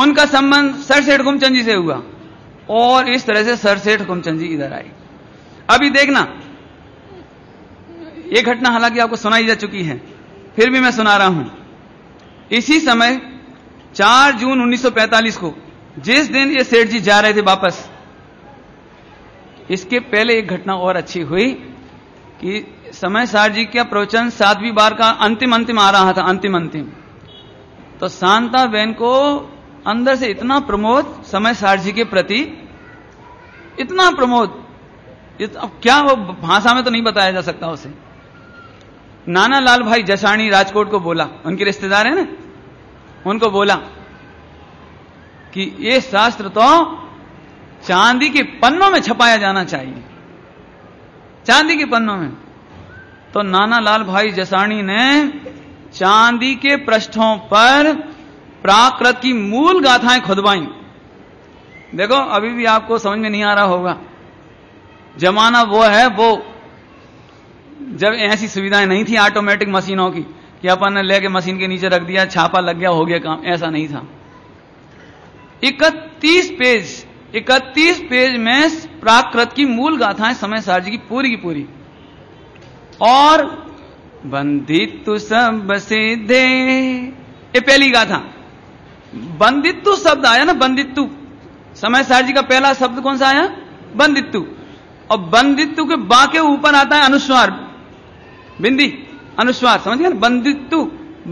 उनका संबंध सर सेठ हुकुमचंद जी से हुआ, और इस तरह से सर सेठ हुकुमचंद जी इधर आए। अभी देखना, ये घटना हालांकि आपको सुनाई जा चुकी है, फिर भी मैं सुना रहा हूं। इसी समय चार जून उन्नीस सौ पैंतालीस को, जिस दिन ये सेठ जी जा रहे थे वापस, इसके पहले एक घटना और अच्छी हुई कि समयसार जी का प्रवचन सातवीं बार का अंतिम अंतिम आ रहा था, अंतिम अंतिम, तो शांता बेन को अंदर से इतना प्रमोद, समयसार जी के प्रति इतना प्रमोद, अब क्या वो भाषा में तो नहीं बताया जा सकता उसे। नाना लाल भाई जसाणी राजकोट को बोला, उनके रिश्तेदार है ना, उनको बोला कि ये शास्त्र तो चांदी के पन्नों में छपाया जाना चाहिए, चांदी के पन्नों में। तो नाना लाल भाई जसाणी ने चांदी के पृष्ठों पर प्राकृत की मूल गाथाएं खुदवाई। देखो, अभी भी आपको समझ में नहीं आ रहा होगा, जमाना वो है वो, जब ऐसी सुविधाएं नहीं थी ऑटोमेटिक मशीनों की कि अपन ने लेके मशीन के नीचे रख दिया, छापा लग गया, हो गया काम, ऐसा नहीं था। इकतीस पेज, इकतीस पेज में प्राकृत की मूल गाथाएं समयसार जी की पूरी की पूरी। और बंदितु सब सीधे, ये पहली गाथा। बंदितु शब्द आया ना, बंदितु, समयसार जी का पहला शब्द कौन सा आया? बंदितु। और बंदितु के बा के ऊपर आता है अनुस्वार, बिंदी, अनुस्वार, समझ गया ना? बंदितु,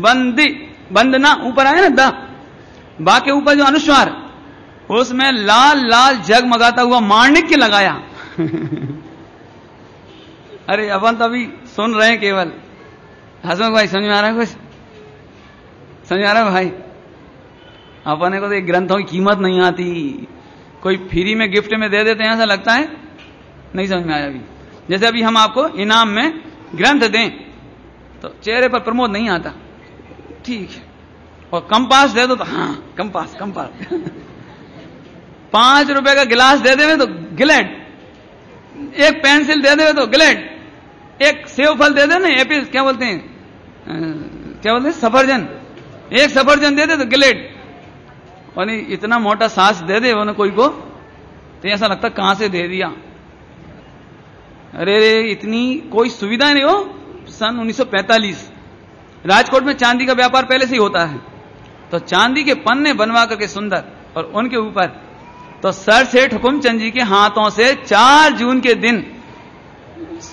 बंदी, बंदना, ऊपर आया ना द, बा के ऊपर जो अनुस्वार, उसमें लाल लाल जगमगाता हुआ माणिक्य लगाया। अरे अपन तो अभी सुन रहे हैं केवल। हसमुख भाई समझ में आ रहा है कुछ? समझ आ रहा है भाई? अपन को तो एक ग्रंथों की कीमत नहीं आती, कोई फ्री में गिफ्ट में दे देते हैं ऐसा लगता है। नहीं समझ में आया अभी? जैसे अभी हम आपको इनाम में ग्रंथ दें तो चेहरे पर प्रमोद नहीं आता, ठीक है, और कंपास दे दो तो हाँ कंपास कंपास। पांच रुपए का गिलास दे देवे तो गिलेट, एक पेंसिल दे देवे तो गिलेट, एक सेव फल दे दे ना, एपिल क्या बोलते हैं, क्या बोलते हैं, सफरजन, एक सफरजन दे दे तो गिलेट। और इतना मोटा सांस दे दे उन्हें कोई को तो ऐसा लगता कहां से दे दिया। अरे रे, इतनी कोई सुविधा नहीं हो। सन उन्नीस सौ पैंतालीस राजकोट में चांदी का व्यापार पहले से ही होता है, तो चांदी के पन्ने बनवा करके सुंदर और उनके ऊपर तो सर सेठ हुकुमचंद जी के हाथों से चार जून के दिन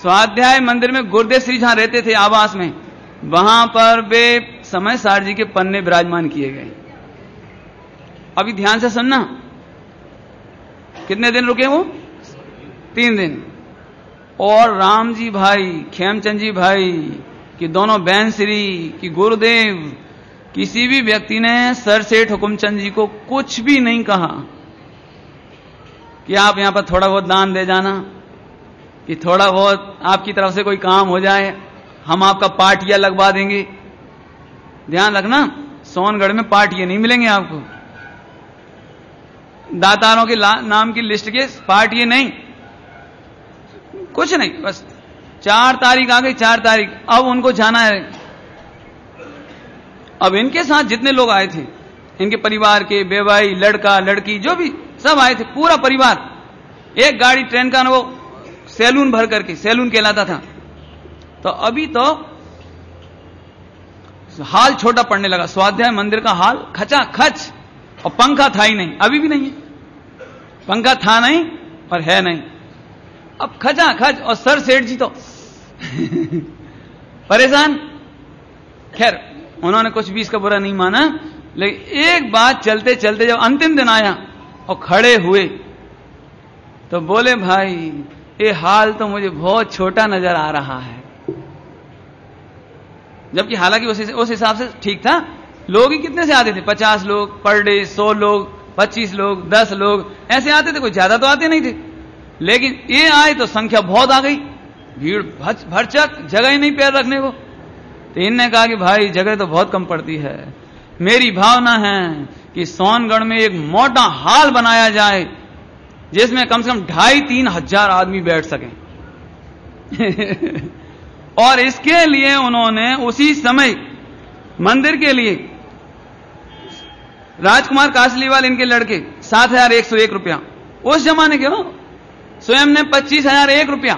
स्वाध्याय मंदिर में गुरुदेव श्री जहां रहते थे आवास में, वहां पर वे समयसार जी के पन्ने विराजमान किए गए। अभी ध्यान से सुनना, कितने दिन रुके वो? तीन दिन। और रामजी भाई, खेमचंद जी भाई की दोनों बहन श्री की गुरुदेव, किसी भी व्यक्ति ने सर सेठ हुकुमचंद जी को कुछ भी नहीं कहा कि आप यहां पर थोड़ा बहुत दान दे जाना, कि थोड़ा बहुत आपकी तरफ से कोई काम हो जाए, हम आपका पार्टिया लगवा देंगे। ध्यान रखना, सोनगढ़ में पार्टिया नहीं मिलेंगे आपको, दातारों के नाम की लिस्ट के पार्टिया नहीं, कुछ नहीं। बस चार तारीख आ गई, चार तारीख, अब उनको जाना है। अब इनके साथ जितने लोग आए थे, इनके परिवार के बेवाई, लड़का लड़की जो भी सब आए थे, पूरा परिवार, एक गाड़ी ट्रेन का, वो सैलून भर करके, सैलून कहलाता था, तो अभी तो हाल छोटा पड़ने लगा, स्वाध्याय मंदिर का हाल खचा खच। और पंखा था ही नहीं, अभी भी नहीं है, पंखा था नहीं और है नहीं, अब खचा खच। और सर सेठ जी तो परेशान। खैर, उन्होंने कुछ भी इसका बुरा नहीं माना, लेकिन एक बात चलते चलते जब अंतिम दिन आया और खड़े हुए तो बोले, भाई ये हाल तो मुझे बहुत छोटा नजर आ रहा है, जबकि हालांकि उस हिसाब से ठीक था। लोग ही कितने से आते थे, पचास लोग पर डे, सौ लोग, पच्चीस लोग, दस लोग, ऐसे आते थे, कोई ज्यादा तो आते नहीं थे। लेकिन ये आए तो संख्या बहुत आ गई, भीड़ भरचक, जगह ही नहीं पैर रखने को। तो इनने कहा कि भाई जगह तो बहुत कम पड़ती है, मेरी भावना है कि सोनगढ़ में एक मोटा हाल बनाया जाए जिसमें कम से कम ढाई तीन हजार आदमी बैठ सकें। और इसके लिए उन्होंने उसी समय मंदिर के लिए राजकुमार कासलीवाल, इनके लड़के, सात हजार एक सौ एक रुपया, उस जमाने के ना स्वयं ने पच्चीस हजार एक रुपया,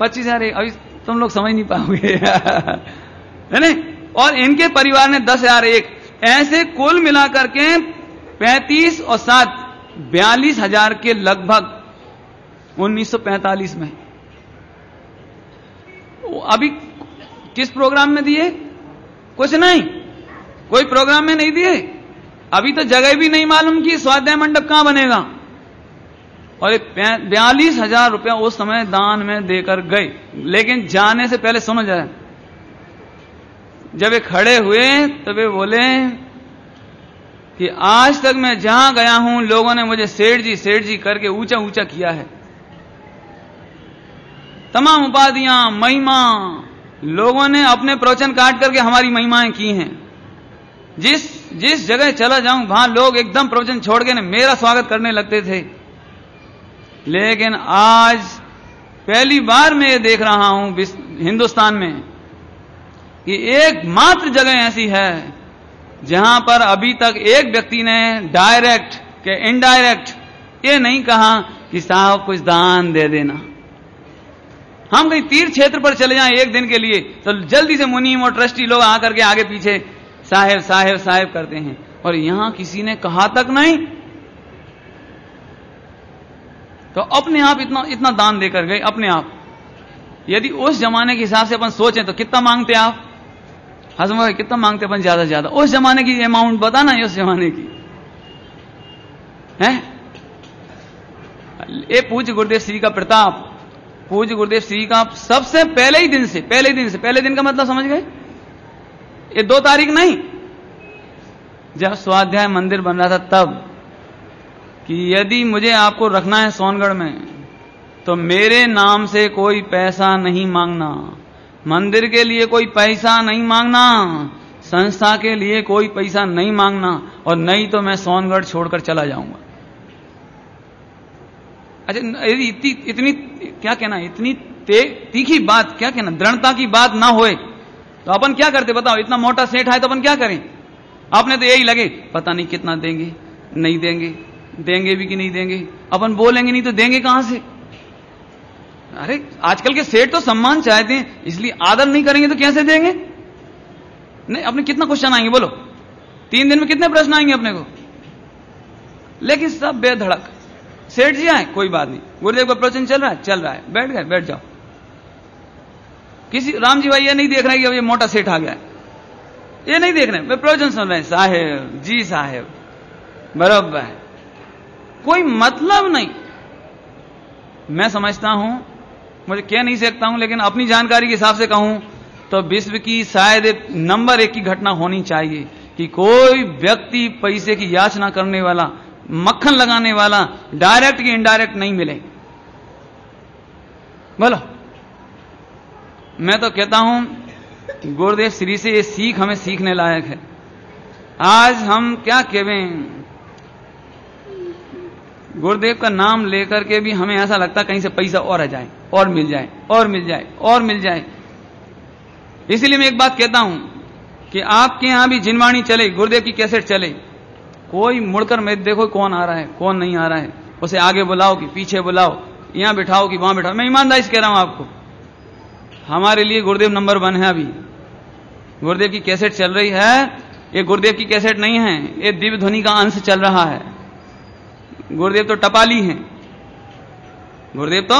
पच्चीस हजार अभी तुम लोग समझ नहीं पाओगे, है ना? और इनके परिवार ने दस हजार एक, ऐसे कुल मिलाकर के पैंतीस और सात बयालीस हजार के लगभग उन्नीस सौ पैंतालीस में। अभी किस प्रोग्राम में दिए? कुछ नहीं, कोई प्रोग्राम में नहीं दिए। अभी तो जगह भी नहीं मालूम कि स्वाध्याय मंडप कहां बनेगा। और बयालीस हजार रुपया उस समय दान में देकर गए। लेकिन जाने से पहले सुनो जरा, जब वे खड़े हुए तो वे बोले कि आज तक मैं जहां गया हूं लोगों ने मुझे सेठ जी सेठ जी करके ऊंचा ऊंचा किया है, तमाम उपाधियां, महिमा, लोगों ने अपने प्रवचन काट करके हमारी महिमाएं की हैं। जिस जिस जगह चला जाऊं वहां लोग एकदम प्रवचन छोड़ के ने मेरा स्वागत करने लगते थे। लेकिन आज पहली बार मैं ये देख रहा हूं हिंदुस्तान में कि एकमात्र जगह ऐसी है जहां पर अभी तक एक व्यक्ति ने डायरेक्ट के इनडायरेक्ट ये नहीं कहा कि साहब कुछ दान दे देना। हम कहीं तीर्थ क्षेत्र पर चले जाएं एक दिन के लिए तो जल्दी से मुनीम और ट्रस्टी लोग आकर के आगे पीछे साहेब साहेब साहेब करते हैं, और यहां किसी ने कहा तक नहीं। तो अपने आप इतना इतना दान देकर गए, अपने आप। यदि उस जमाने के हिसाब से अपन सोचें तो कितना मांगते आप हजम भाई, कितना मांगते अपन ज्यादा से ज्यादा? उस जमाने की अमाउंट बताना है, उस जमाने की है। ये पूज्य गुरुदेव श्री का प्रताप, पूज्य गुरुदेव श्री का सबसे पहले ही दिन से, पहले दिन से, पहले दिन का मतलब समझ गए, ये दो तारीख नहीं, जब स्वाध्याय मंदिर बन रहा था तब, कि यदि मुझे आपको रखना है सोनगढ़ में तो मेरे नाम से कोई पैसा नहीं मांगना, मंदिर के लिए कोई पैसा नहीं मांगना, संस्था के लिए कोई पैसा नहीं मांगना, और नहीं तो मैं सोनगढ़ छोड़कर चला जाऊंगा। अच्छा, इतनी इतनी क्या कहना, इतनी तीखी बात क्या कहना, दृढ़ता की बात ना होए तो अपन क्या करते बताओ? इतना मोटा सेठ है तो अपन क्या करें? आपने तो यही लगे पता नहीं कितना देंगे, नहीं देंगे, देंगे भी कि नहीं देंगे, अपन बोलेंगे नहीं तो देंगे कहां से? अरे आजकल के सेठ तो सम्मान चाहते हैं, इसलिए आदर नहीं करेंगे तो कैसे देंगे? नहीं, अपने कितना क्वेश्चन आएंगे बोलो, तीन दिन में कितने प्रश्न आएंगे अपने को? लेकिन सब बेधड़क, सेठ जी आए कोई बात नहीं, गुरुदेव का प्रवचन चल रहा है, चल रहा है, बैठ गए, बैठ जाओ। किसी रामजी भाई ये नहीं देख रहे कि अब ये मोटा सेठ आ गया है, ये नहीं देख रहे, वे प्रवचन सुन रहे हैं, साहेब जी साहेब बराबर है, कोई मतलब नहीं। मैं समझता हूं, मुझे कह नहीं सकता हूं, लेकिन अपनी जानकारी के हिसाब से कहूं तो विश्व की शायद नंबर एक की घटना होनी चाहिए कि कोई व्यक्ति पैसे की याचना करने वाला, मक्खन लगाने वाला डायरेक्ट की इनडायरेक्ट नहीं मिले। बोलो, मैं तो कहता हूं गुरुदेव श्री से ये सीख हमें सीखने लायक है। आज हम क्या कहें, गुरुदेव का नाम लेकर के भी हमें ऐसा लगता कहीं से पैसा और आ जाए, और मिल जाए, और मिल जाए, और मिल जाए। इसलिए मैं एक बात कहता हूं कि आपके यहां भी जिनवाणी चले, गुरुदेव की कैसेट चले, कोई मुड़कर मैं देखो कौन आ रहा है कौन नहीं आ रहा है, उसे आगे बुलाओ कि पीछे बुलाओ, यहां बिठाओ कि वहां बिठाओ। मैं ईमानदारी से कह रहा हूं आपको, हमारे लिए गुरुदेव नंबर वन है। अभी गुरुदेव की कैसेट चल रही है, ये गुरुदेव की कैसेट नहीं है, ये दिव्य ध्वनि का अंश चल रहा है। गुरुदेव तो टपाली हैं, गुरुदेव तो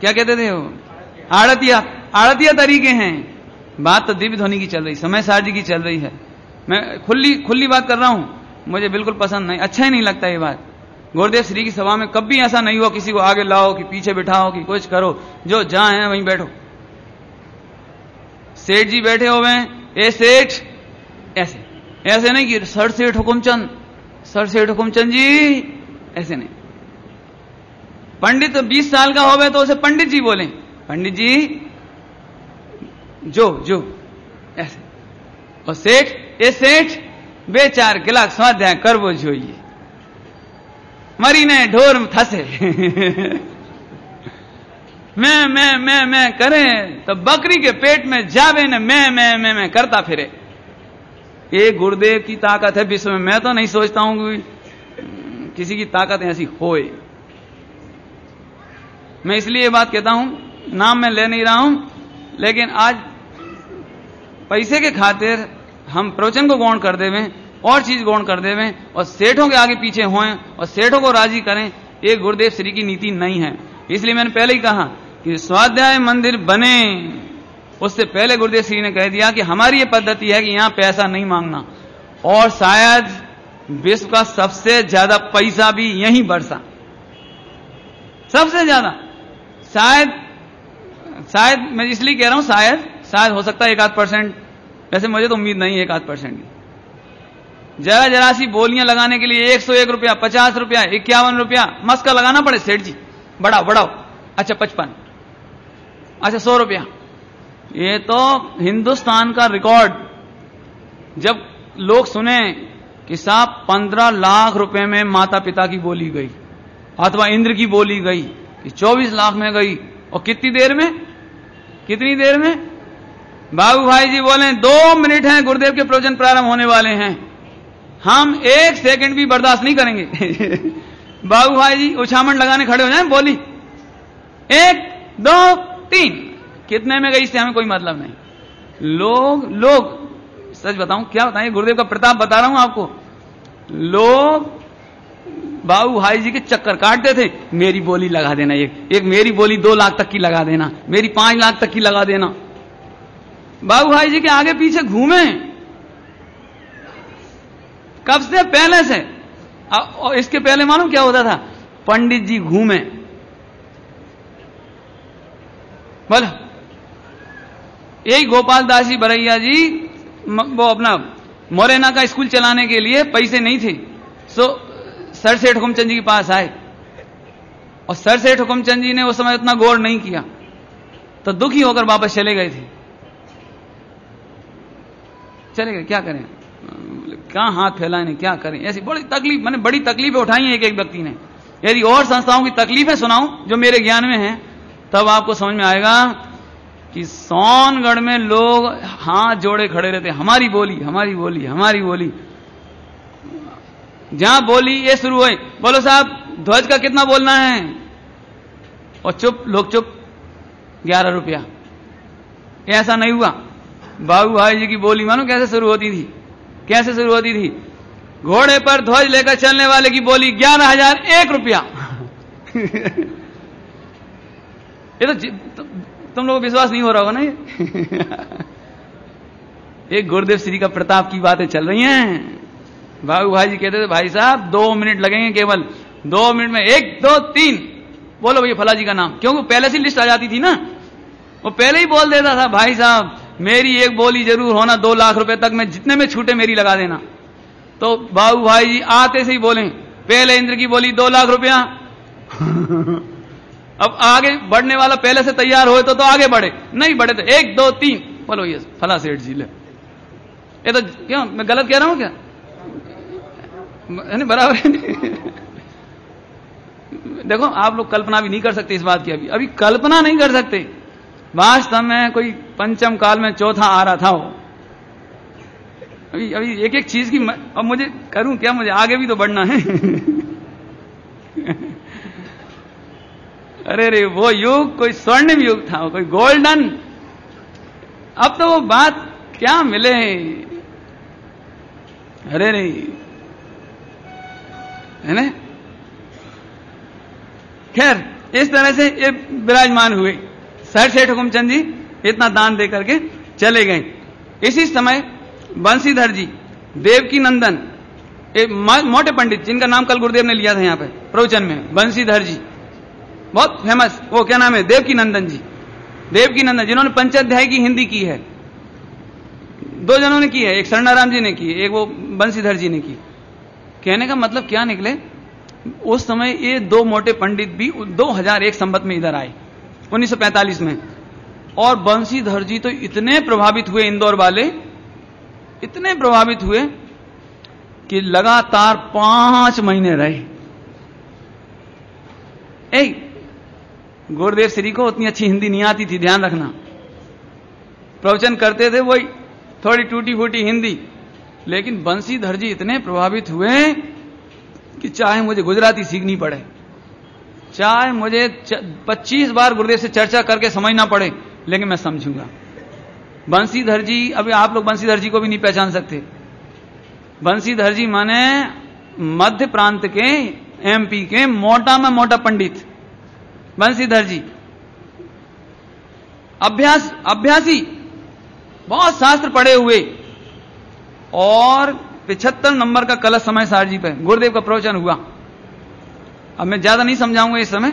क्या कहते थे वो, आड़तिया आड़तिया तरीके हैं। बात तो दिव्य ध्वनि की चल रही, समयसार जी की चल रही है। मैं खुली खुली बात कर रहा हूं, मुझे बिल्कुल पसंद नहीं, अच्छा ही नहीं लगता ये बात। गुरुदेव श्री की सभा में कभी ऐसा नहीं हुआ किसी को आगे लाओ कि पीछे बिठाओ कि कुछ करो, जो जहां है वहीं बैठो। सेठ जी बैठे हुए हैं, ए सेठ, ऐसे ऐसे नहीं कि सर सेठ हुकुमचंद, सर सेठ हुकुमचंद जी, ऐसे नहीं। पंडित तो बीस साल का हो गए तो उसे पंडित जी बोले, पंडित जी जो जो, ऐसे। और सेठ, ए सेठ बेचार गिलाक स्वाध्याय करवो जोइए, मरी ने ढोर थसे मैं मैं मैं मैं करें तो बकरी के पेट में जावे न, मैं मैं मैं मैं करता फिरे। ये गुरुदेव की ताकत है विश्व में। मैं तो नहीं सोचता हूं कि किसी की ताकत ऐसी होए। मैं इसलिए ये बात कहता हूं, नाम मैं ले नहीं रहा हूं, लेकिन आज पैसे के खातिर हम प्रवचन को गौण कर देवें और चीज गौण कर देवें और सेठों के आगे पीछे होएं और सेठों को राजी करें, ये गुरुदेव श्री की नीति नहीं है। इसलिए मैंने पहले ही कहा कि स्वाध्याय मंदिर बने उससे पहले गुरुदेव श्री ने कह दिया कि हमारी ये पद्धति है कि यहां पैसा नहीं मांगना, और शायद विश्व का सबसे ज्यादा पैसा भी यहीं बरसा, सबसे ज्यादा। शायद शायद मैं इसलिए कह रहा हूं शायद, शायद हो सकता है एक आध परसेंट, वैसे मुझे तो उम्मीद नहीं है एक आध परसेंट की। जरा जरा सी बोलियां लगाने के लिए एक सौ एक रुपया, पचास रुपया, इक्यावन रुपया मस्का लगाना पड़े, सेठ जी बढ़ाओ बढ़ाओ, अच्छा पचपन, अच्छा सौ रुपया। ये तो हिंदुस्तान का रिकॉर्ड, जब लोग सुने कि साहब पंद्रह लाख रुपए में माता पिता की बोली गई अथवा इंद्र की बोली गई कि चौबीस लाख में गई, और कितनी देर में, कितनी देर में बाबू भाई जी बोले दो मिनट हैं गुरुदेव के प्रवचन प्रारंभ होने वाले हैं, हम एक सेकंड भी बर्दाश्त नहीं करेंगे बाबू भाई जी उछामण लगाने खड़े हो जाए, बोली एक दो तीन कितने में गई इससे हमें कोई मतलब नहीं। लोग लोग सच बताऊं क्या बताएं, गुरुदेव का प्रताप बता रहा हूं आपको। लोग बाबू भाई जी के चक्कर काटते थे, मेरी बोली लगा देना, एक एक मेरी बोली दो लाख तक की लगा देना, मेरी पांच लाख तक की लगा देना। बाबू भाई जी के आगे पीछे घूमे कब से, पहले से। और इसके पहले मालूम क्या होता था, पंडित जी घूमे, बोला यही गोपाल दास जी बरैया जी वो अपना मोरेना का स्कूल चलाने के लिए पैसे नहीं थे, सो सर सेठ हुकुमचंद जी के पास आए और सर सेठ हुकुमचंद जी ने उस समय उतना गौर नहीं किया तो दुखी होकर वापस चले गए थे। चले गए, क्या करें, कहां हाथ फैलाएं, क्या करें। ऐसी बड़ी तकलीफ, मैंने बड़ी तकलीफें उठाई हैं एक एक व्यक्ति ने। यदि और संस्थाओं की तकलीफें सुनाऊं जो मेरे ज्ञान में हैं तब आपको समझ में आएगा कि सोनगढ़ में लोग हाथ जोड़े खड़े रहते, हमारी बोली हमारी बोली हमारी बोली। जहां बोली ये शुरू हुई, बोलो साहब ध्वज का कितना बोलना है, और चुप, लोग चुप, ग्यारह रुपया। ऐसा नहीं हुआ। बाबू भाई जी की बोली मानो कैसे शुरू होती थी, कैसे शुरू होती थी, घोड़े पर ध्वज लेकर चलने वाले की बोली ग्यारह हजार एक रुपया। ये तो, तो तुम लोगों को विश्वास नहीं हो रहा होगा ना ये एक गुरुदेव श्री का प्रताप की बातें चल रही हैं। बाबू भाई जी कहते थे भाई साहब दो मिनट लगेंगे, केवल दो मिनट में एक दो तीन बोलो भैया फला जी का नाम, क्योंकि पहले से लिस्ट आ जाती थी ना, वो पहले ही बोल देता था भाई साहब मेरी एक बोली जरूर होना, दो लाख रुपए तक मैं जितने में छूटे मेरी लगा देना। तो बाबू भाई जी आते से ही बोले पहले इंद्र की बोली दो लाख रुपया। अब आगे बढ़ने वाला पहले से तैयार हो तो, तो आगे बढ़े, नहीं बढ़े तो एक दो तीन बोलो ये फला सेठ जी ले। ये तो क्यों मैं गलत कह रहा हूं क्या, नहीं बराबर नहीं। देखो आप लोग कल्पना भी नहीं कर सकते इस बात की, अभी अभी कल्पना नहीं कर सकते। वास्तव में कोई पंचम काल में चौथा आ रहा था वो। अभी अभी एक एक चीज की म... अब मुझे करूं क्या, मुझे आगे भी तो बढ़ना है अरे रे वो युग कोई स्वर्णिम युग था, कोई गोल्डन। अब तो वो बात क्या मिले, अरे रे है ना। खैर इस तरह से ये विराजमान हुए, सर सेठ हुकुमचंद जी इतना दान दे करके चले गए। इसी समय बंशीधर जी, देवकी नंदन, एक मोटे पंडित जिनका नाम कल गुरुदेव ने लिया था यहां पे प्रवचन में, बंशीधर जी बहुत फेमस, वो क्या नाम है, देवकी नंदन जी, देवकी नंदन जिन्होंने पंचाध्याय की हिंदी की है। दो जनों ने की है, एक शरणाराम जी ने की, एक वो बंशीधर जी ने की। कहने का मतलब क्या निकले, उस समय ये दो मोटे पंडित भी दो हज़ार एक संवत में इधर आए उन्नीस सौ पैंतालीस में, और बंशीधर जी तो इतने प्रभावित हुए, इंदौर वाले इतने प्रभावित हुए कि लगातार पांच महीने रहे। ए गुरुदेव श्री को उतनी अच्छी हिंदी नहीं आती थी, ध्यान रखना, प्रवचन करते थे वही थोड़ी टूटी फूटी हिंदी, लेकिन बंशीधर जी इतने प्रभावित हुए कि चाहे मुझे गुजराती सीखनी पड़े, चाहे मुझे पच्चीस बार गुरुदेव से चर्चा करके समझना पड़े, लेकिन मैं समझूंगा। बंशीधर जी, अभी आप लोग बंशीधर जी को भी नहीं पहचान सकते। बंशीधर जी माने मध्य प्रांत के एमपी के मोटा में मोटा पंडित बंशीधर जी, अभ्यास अभ्यासी, बहुत शास्त्र पढ़े हुए, और पिछहत्तर नंबर का कलश समयसार जी पे गुरुदेव का प्रवचन हुआ। अब मैं ज्यादा नहीं समझाऊंगा इस समय।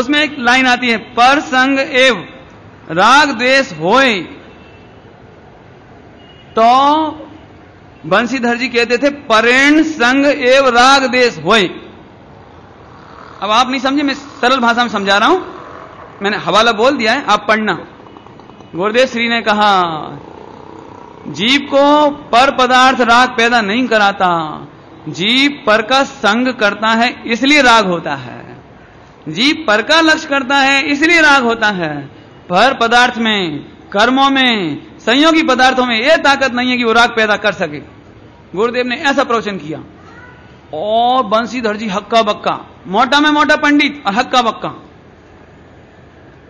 उसमें एक लाइन आती है, पर संग एव राग द्वेष होए। तो बंशीधर जी कहते थे परेण संग एव राग द्वेष होए। अब आप नहीं समझे, मैं सरल भाषा में समझा रहा हूं, मैंने हवाला बोल दिया है, आप पढ़ना। गुरुदेव श्री ने कहा जीव को पर पदार्थ राग पैदा नहीं कराता, जीव पर का संग करता है इसलिए राग होता है, जीव पर का लक्ष्य करता है इसलिए राग होता है। पर पदार्थ में, कर्मों में, संयोगी पदार्थों में यह ताकत नहीं है कि वो राग पैदा कर सके। गुरुदेव ने ऐसा प्रवचन किया, और बंशीधर जी हक्का बक्का, मोटा में मोटा पंडित और हक्का बक्का।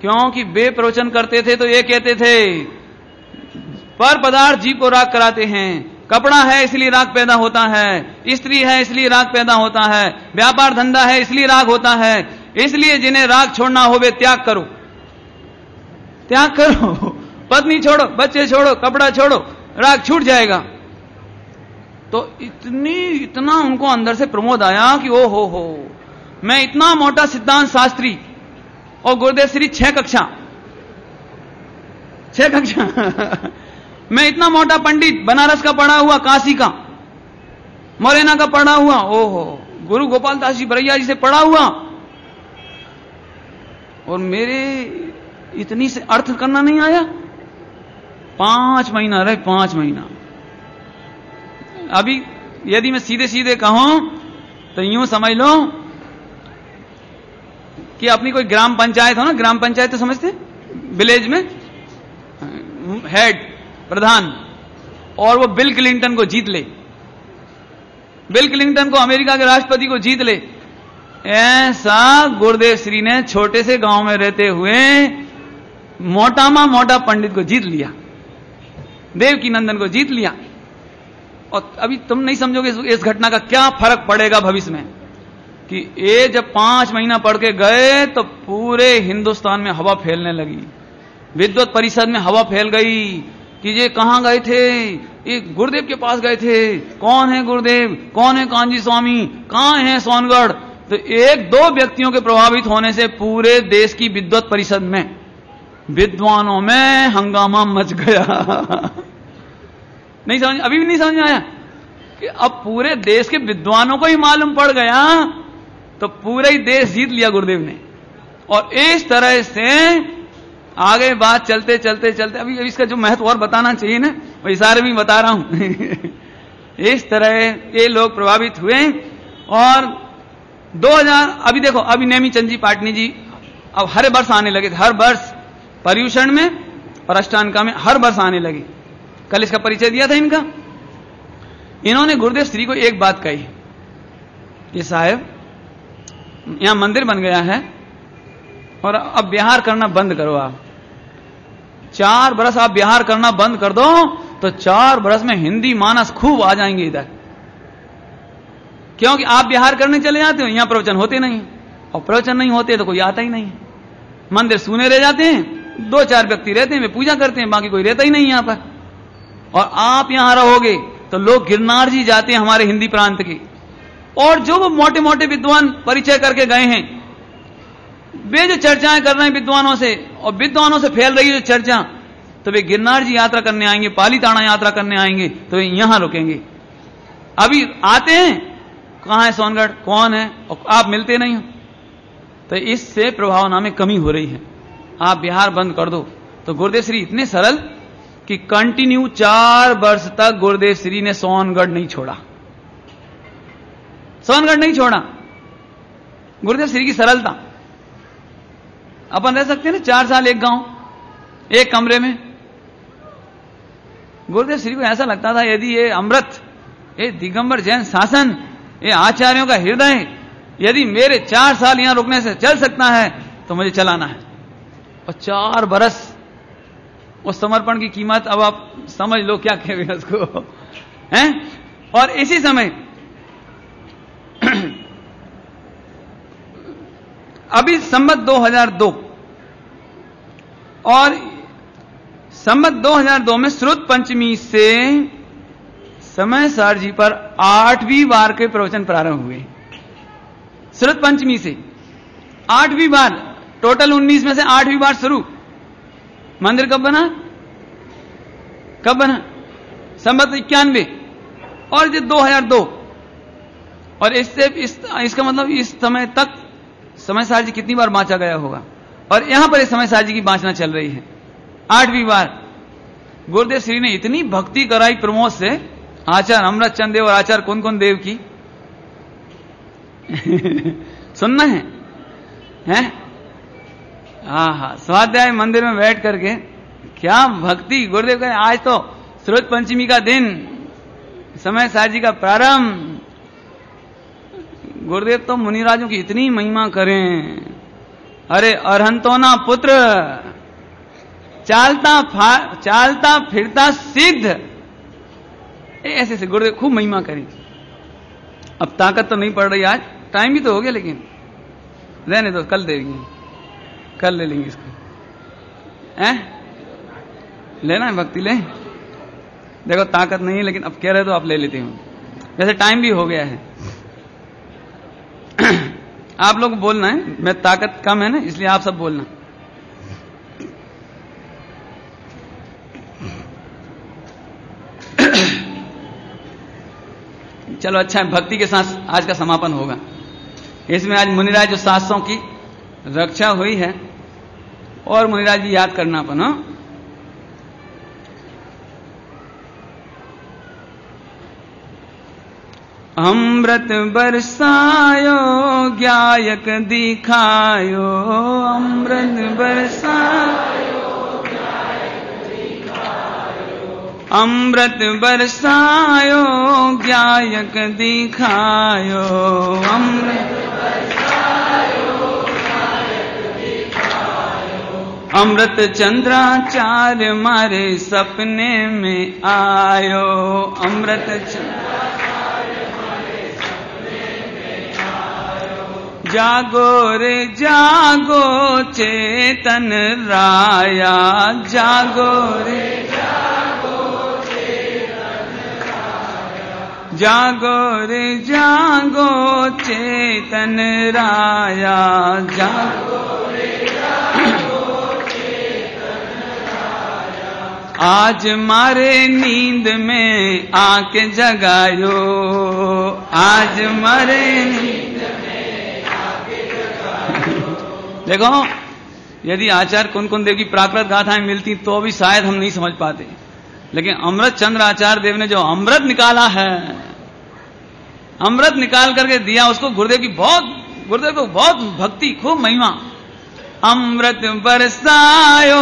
क्योंकि वे प्रवचन करते थे तो ये कहते थे पर पदार्थ जीव को राग कराते हैं, कपड़ा है इसलिए राग पैदा होता है, स्त्री है इसलिए राग पैदा होता है, व्यापार धंधा है इसलिए राग होता है, इसलिए जिन्हें राग छोड़ना हो वे त्याग करो, त्याग करो, पत्नी छोड़ो, बच्चे छोड़ो, कपड़ा छोड़ो, राग छूट जाएगा। तो इतनी इतना उनको अंदर से प्रमोद आया कि ओ हो हो, मैं इतना मोटा सिद्धांत शास्त्री और गुरुदेव श्री छह कक्षा छह कक्षा मैं इतना मोटा पंडित बनारस का पढ़ा हुआ, काशी का, मोरेना का पढ़ा हुआ, ओहो गुरु गोपाल दास जी भरैया जी से पढ़ा हुआ, और मेरे इतनी से अर्थ करना नहीं आया। पांच महीना रहे, पांच महीना। अभी यदि मैं सीधे सीधे कहूं तो यूं समझ लो कि अपनी कोई ग्राम पंचायत हो ना, ग्राम पंचायत तो समझते विलेज में, हेड प्रधान, और वो बिल क्लिंटन को जीत ले, बिल क्लिंटन को, अमेरिका के राष्ट्रपति को जीत ले, ऐसा गुरुदेव श्री ने छोटे से गांव में रहते हुए मोटा मां मोटा पंडित को जीत लिया, देव की नंदन को जीत लिया। और अभी तुम नहीं समझोगे इस घटना का क्या फर्क पड़ेगा भविष्य में, कि ये जब पांच महीना पढ़ के गए तो पूरे हिंदुस्तान में हवा फैलने लगी, विद्वत परिषद में हवा फैल गई कि ये कहाँ गए थे, ये गुरुदेव के पास गए थे, कौन है गुरुदेव, कौन है कानजी स्वामी, कहाँ है सोनगढ़। तो एक दो व्यक्तियों के प्रभावित होने से पूरे देश की विद्वत परिषद में, विद्वानों में हंगामा मच गया। नहीं समझ, अभी भी नहीं समझ आया कि अब पूरे देश के विद्वानों को ही मालूम पड़ गया, तो पूरा ही देश जीत लिया गुरुदेव ने। और इस तरह से आगे बात चलते चलते चलते, अभी इसका जो महत्व और बताना चाहिए ना, वो इशारे भी बता रहा हूं। इस तरह ये लोग प्रभावित हुए। और दो हजार, अभी देखो, अभी नेमीचंद जी पाटनी जी अब हर वर्ष आने लगे थे, हर वर्ष पर्यूषण में और अष्टानका में हर वर्ष आने लगे। कल इसका परिचय दिया था इनका। इन्होंने गुरुदेव श्री को एक बात कही कि साहब, यहां मंदिर बन गया है और अब बिहार करना बंद करो। आप चार बरस आप बिहार करना बंद कर दो तो चार बरस में हिंदी मानस खूब आ जाएंगे इधर, क्योंकि आप बिहार करने चले जाते हो, यहां प्रवचन होते नहीं, और प्रवचन नहीं होते तो कोई आता ही नहीं, मंदिर सूने रह जाते हैं, दो चार व्यक्ति रहते हैं, वे पूजा करते हैं, बाकी कोई रहता ही नहीं यहां पर। और आप यहां रहोगे तो लोग गिरनार जी जाते हैं हमारे हिंदी प्रांत के, और जो वो मोटे मोटे विद्वान परिचय करके गए हैं, वे जो चर्चाएं कर रहे हैं विद्वानों से, और विद्वानों से फैल रही है जो चर्चा, तो वे गिरनार जी यात्रा करने आएंगे, पालीताना यात्रा करने आएंगे, तो वे यहां रुकेंगे। अभी आते हैं, कहां है सोनगढ़, कौन है, और आप मिलते नहीं हो, तो इससे प्रभावना में कमी हो रही है। आप बिहार बंद कर दो। तो गुरुदेव श्री इतने सरल कि कंटिन्यू चार वर्ष तक गुरुदेव श्री ने सोनगढ़ नहीं छोड़ा, सोनगढ़ नहीं छोड़ा। गुरुदेव श्री की सरलता। अपन रह सकते हैं ना चार साल एक गांव, एक कमरे में। गुरुदेव श्री को ऐसा लगता था, यदि ये अमृत, ये दिगंबर जैन शासन, ये आचार्यों का हृदय, यदि मेरे चार साल यहां रुकने से चल सकता है तो मुझे चलाना है। और चार बरस उस समर्पण की कीमत अब आप समझ लो क्या कहेंगे उसको, हैं। और इसी समय अभी संवत दो हजार दो, और संवत दो हजार दो में श्रुत पंचमी से समयसार जी पर आठवीं बार के प्रवचन प्रारंभ हुए। श्रुत पंचमी से आठवीं बार, टोटल उन्नीस में से आठवीं बार शुरू। मंदिर कब बना, कब बना? संवत इक्यानवे, और ये दो हजार दो। और इससे इस, इसका मतलब इस समय तक समयसार जी कितनी बार बांचा गया होगा, और यहां पर इस समयसार जी की बांचना चल रही है आठवीं बार। गुरुदेव श्री ने इतनी भक्ति कराई प्रमोद से, आचार्य अमृतचंद देव और आचार्य कौन कौन देव की। सुनना है, हैं? आहा, स्वाध्याय मंदिर में बैठ करके क्या भक्ति। गुरुदेव कहे आज तो श्रोत पंचमी का दिन, समयसार जी का प्रारंभ। गुरुदेव तो मुनिराजों की इतनी महिमा करें, अरे अरहंतोना पुत्र, चालता चालता फिरता सिद्ध, ऐसे ऐसे गुरुदेव खूब महिमा करी। अब ताकत तो नहीं पड़ रही, आज टाइम भी तो हो गया, लेकिन रहने दो, कल देंगे, कल ले लेंगे इसको। हैं लेना है भक्ति ले, देखो ताकत नहीं है लेकिन अब कह रहे तो आप ले लेते हो, वैसे टाइम भी हो गया है। आप लोग बोलना है, मैं ताकत कम है ना इसलिए आप सब बोलना। चलो अच्छा है, भक्ति के साथ आज का समापन होगा। इसमें आज मुनिराज जो सात सौ की रक्षा हुई है, और मुनिराज जी याद करना अपन। हाँ अमृत बरसायो गायक दिखायो, अमृत बरसायो गायक दिखायो, अमृत बरसायो गायक दिखायो, अमृत अमृत चंद्राचार्य मारे सपने में आयो, अमृत चंद्राचार्य मारे सपने में आयो, जागो रे जागो चेतन राया, जागो रे जागो चेतन राया, जागो रे जागो चेतन राया, जागो आज मारे नींद में आके जगायो, आज मारे नींद में आके जगायो। देखो यदि आचार्य कुन कुन देव की प्राकृत गाथाएं मिलती तो भी शायद हम नहीं समझ पाते, लेकिन अमृत चंद्र आचार्य देव ने जो अमृत निकाला है, अमृत निकाल करके दिया उसको गुरुदेव की बहुत, गुरुदेव को बहुत भक्ति, खूब महिमा। अमृत बरसायो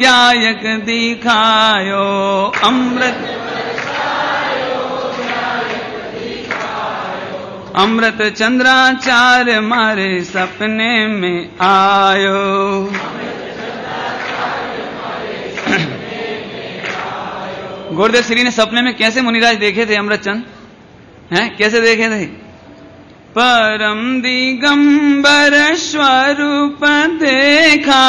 गायक दिखायो, अमृत बरसायो गायक दिखायो, अमृत चंद्राचार्य मारे सपने में आयो, अमृत चंद्राचार्य मारे सपने में आयो। गुरुदेव श्री ने सपने में कैसे मुनिराज देखे थे, अमृत चंद हैं कैसे देखे थे? परम दिगंबर स्वरूप देखा,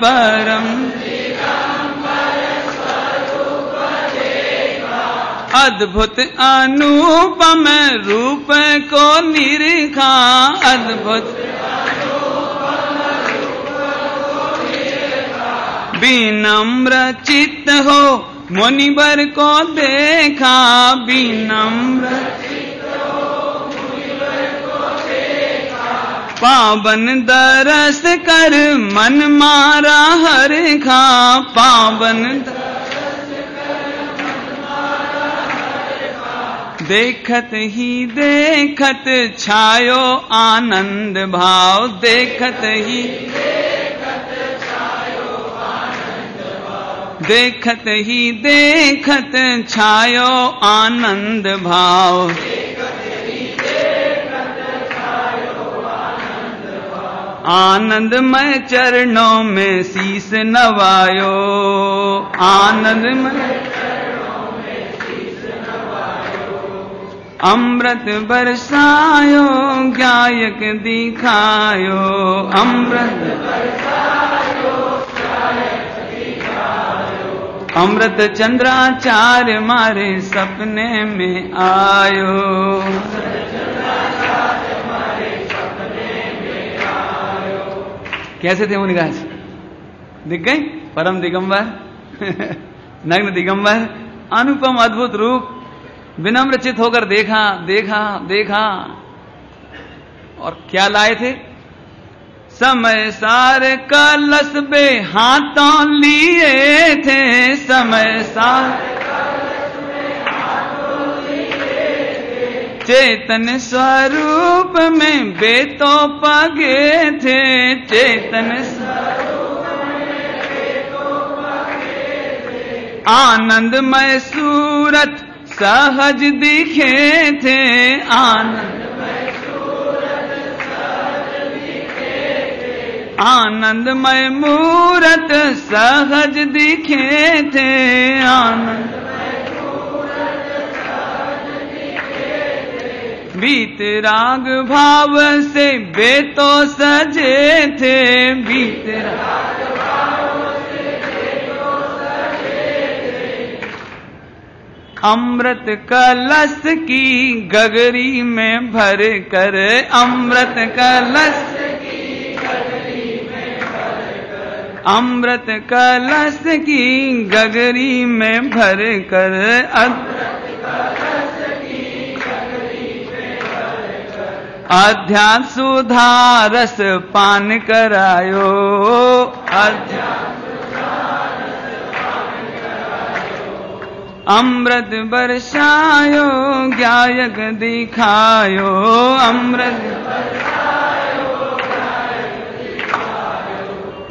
परम दिगंबर स्वरूप देखा, अद्भुत अनुपम रूप को निरखा, अद्भुत अनुपम रूप को निरखा, विनम्र चित्त हो मुनिवर को देखा, विनम्र पावन दरस कर मन मारा हर खा, पावन दरस कर मन मारा हर खा, देखत ही देखत छायो आनंद भाव, देखत ही देखत छायो आनंद भाव, देखत ही देखत छायो आनंद भाव, आनंदमय चरणों में शीस नवायो, आनंदमय चरणों में शीस नवायो, अमृत बरसायो गायक दिखायो, अमृत बरसायो गायक दिखायो, अमृत चंद्राचार्य मारे सपने में आयो। कैसे थे मुनिराज, दिख गए? परम दिगंबर नग्न दिगंबर, अनुपम अद्भुत रूप, विनम्रचित होकर देखा देखा देखा। और क्या लाए थे? समय सार कलश बे हाथों लिए थे, समय सार कलश बे हाथों लिए थे, चेतन स्वरूप में बेतो पगे थे, चेतन स्वरूप में बेतो पगे थे, आनंदमय सूरत सहज दिखे थे, आनंदमय सूरत सहज दिखे थे, आनंदमय मूरत सहज दिखे थे, आनंदमय मूरत सहज दिखे थे, बीत राग भाव से बेतो सजे थे, बीत राग भाव से बेतो सजे थे, अमृत कलश की गगरी में भर कर, अमृत कलश, अमृत कलश की गगरी में भर कर, अमृत कलश की गगरी में भर कर, अध्यात्म सुधा रस पान करायो, अध्यात्म सुधा रस पान करायो, अमृत बरसायो गायक दिखायो, अमृत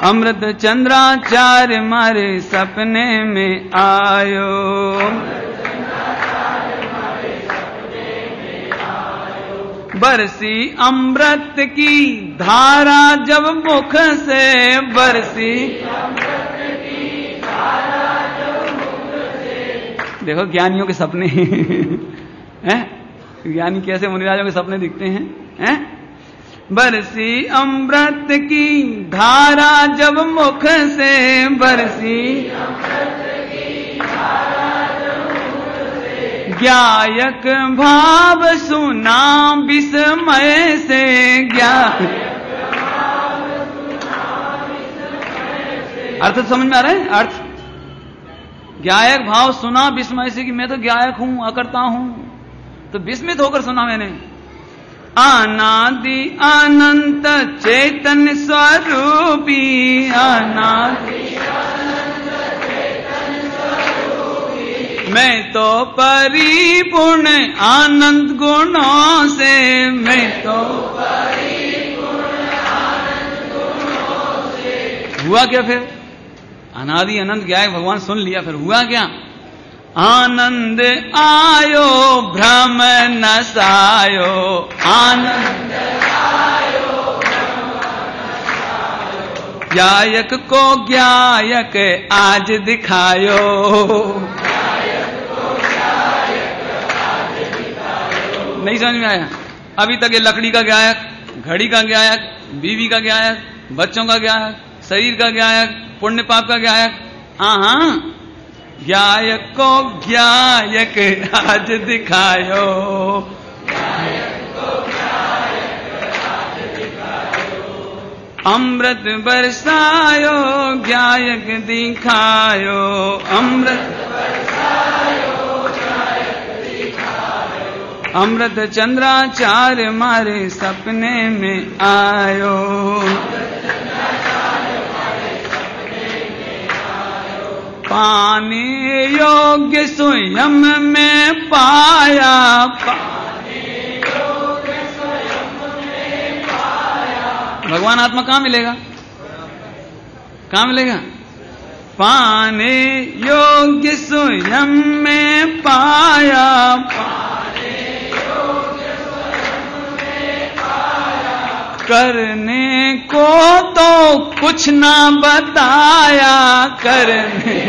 अमृत चंद्राचार्य मारे सपने में आयो, बरसी अमृत की धारा जब मुख से, बरसी अमृत की धारा जब मुख से। देखो ज्ञानियों के सपने हैं, ज्ञानी कैसे मुनिराजों के सपने दिखते हैं, हैं? बरसी अमृत की धारा जब मुख से, बरसी अमृत की धारा जब मुख से, गायक भाव सुना विस्मय से, गायक भाव सुना विस्मय से। अर्थ समझ में आ रहा है? अर्थ गायक भाव सुना विस्मय से कि मैं तो गायक हूं, अकर्ता हूं, तो विस्मित होकर सुना मैंने। अनादि अनंत चैतन्य स्वरूपी, अनादि अनंत चैतन्य स्वरूपी, मैं तो परिपूर्ण आनंद गुणों से, मैं तो परिपूर्ण आनंद गुणों से। हुआ क्या फिर? अनादि अनंत गायक भगवान सुन लिया, फिर हुआ क्या? आनंद आयो भ्रम नसायो, आनंद आयो भ्रम नसायो, गायक को गायक आज दिखायो, गायक को गायक आज दिखायो। नहीं समझ में आया? अभी तक ये लकड़ी का गायक, घड़ी का गायक, बीवी का गायक, बच्चों का गायक, शरीर का गायक, पुण्य पाप का गायक, हाँ, गायक को गायक आज दिखायो, गायक को गायक आज दिखायो, अमृत बरसायो गायक दिखायो, अमृत बरसायो गायक दिखायो, अमृत चंद्राचार्य मारे सपने में आयो, पाने योग्य स्वयं में पाया, पाने योग्य स्वयं में पाया। भगवान आत्मा कहाँ मिलेगा? कहाँ मिलेगा? पाने योग्य स्वयं में पाया, पाने योग्य स्वयं में पाया, करने को तो कुछ ना बताया, करने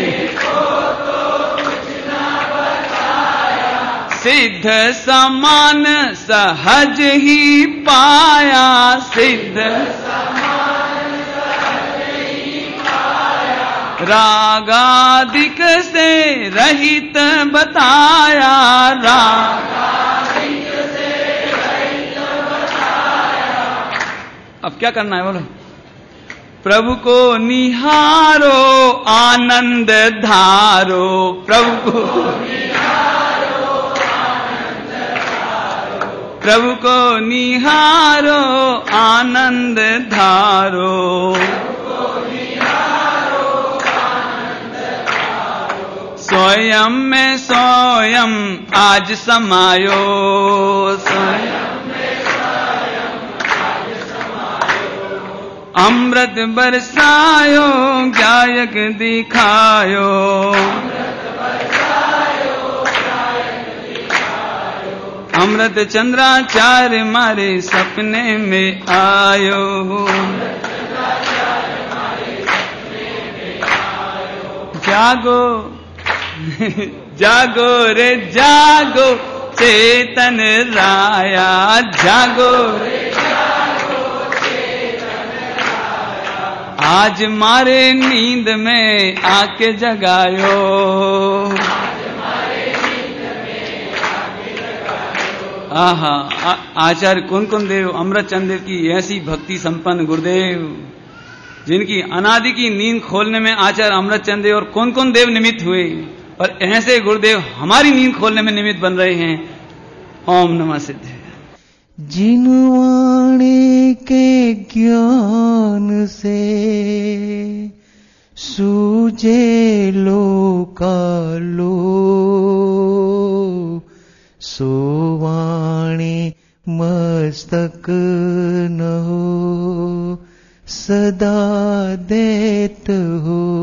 सिद्ध समान सहज ही पाया, सिद्ध समान सहज ही पाया, रागादिक से रहित बताया, रागादिक से रहित बताया। अब क्या करना है बोलो? प्रभु को निहारो आनंद धारो, प्रभु को प्रभु को निहारो आनंद धारो, स्वयं में स्वयं आज समायो, स्वयं में स्वयं आज समायो, अमृत बरसायो गायक दिखायो, अमृत चंद्राचार्य मारे सपने में आयो, अमृत जागो जागो रे जागो चेतन राया जागो रे जागो चेतन राया। आज मारे नींद में आके जगायो, आज मारे नींद में आके जगायो। आहा आचार्य कुनकुन देव अमृतचंद देव की ऐसी भक्ति संपन्न गुरुदेव जिनकी अनादि की नींद खोलने में आचार्य अमृतचंद देव और कौन कौन देव निमित्त हुए और ऐसे गुरुदेव हमारी नींद खोलने में निमित्त बन रहे हैं। ओम नमः सिद्धे। जिन वाणी के ज्ञान से सूझे लोका लो, सो वाणी मस्तक न हो सदा देत हो।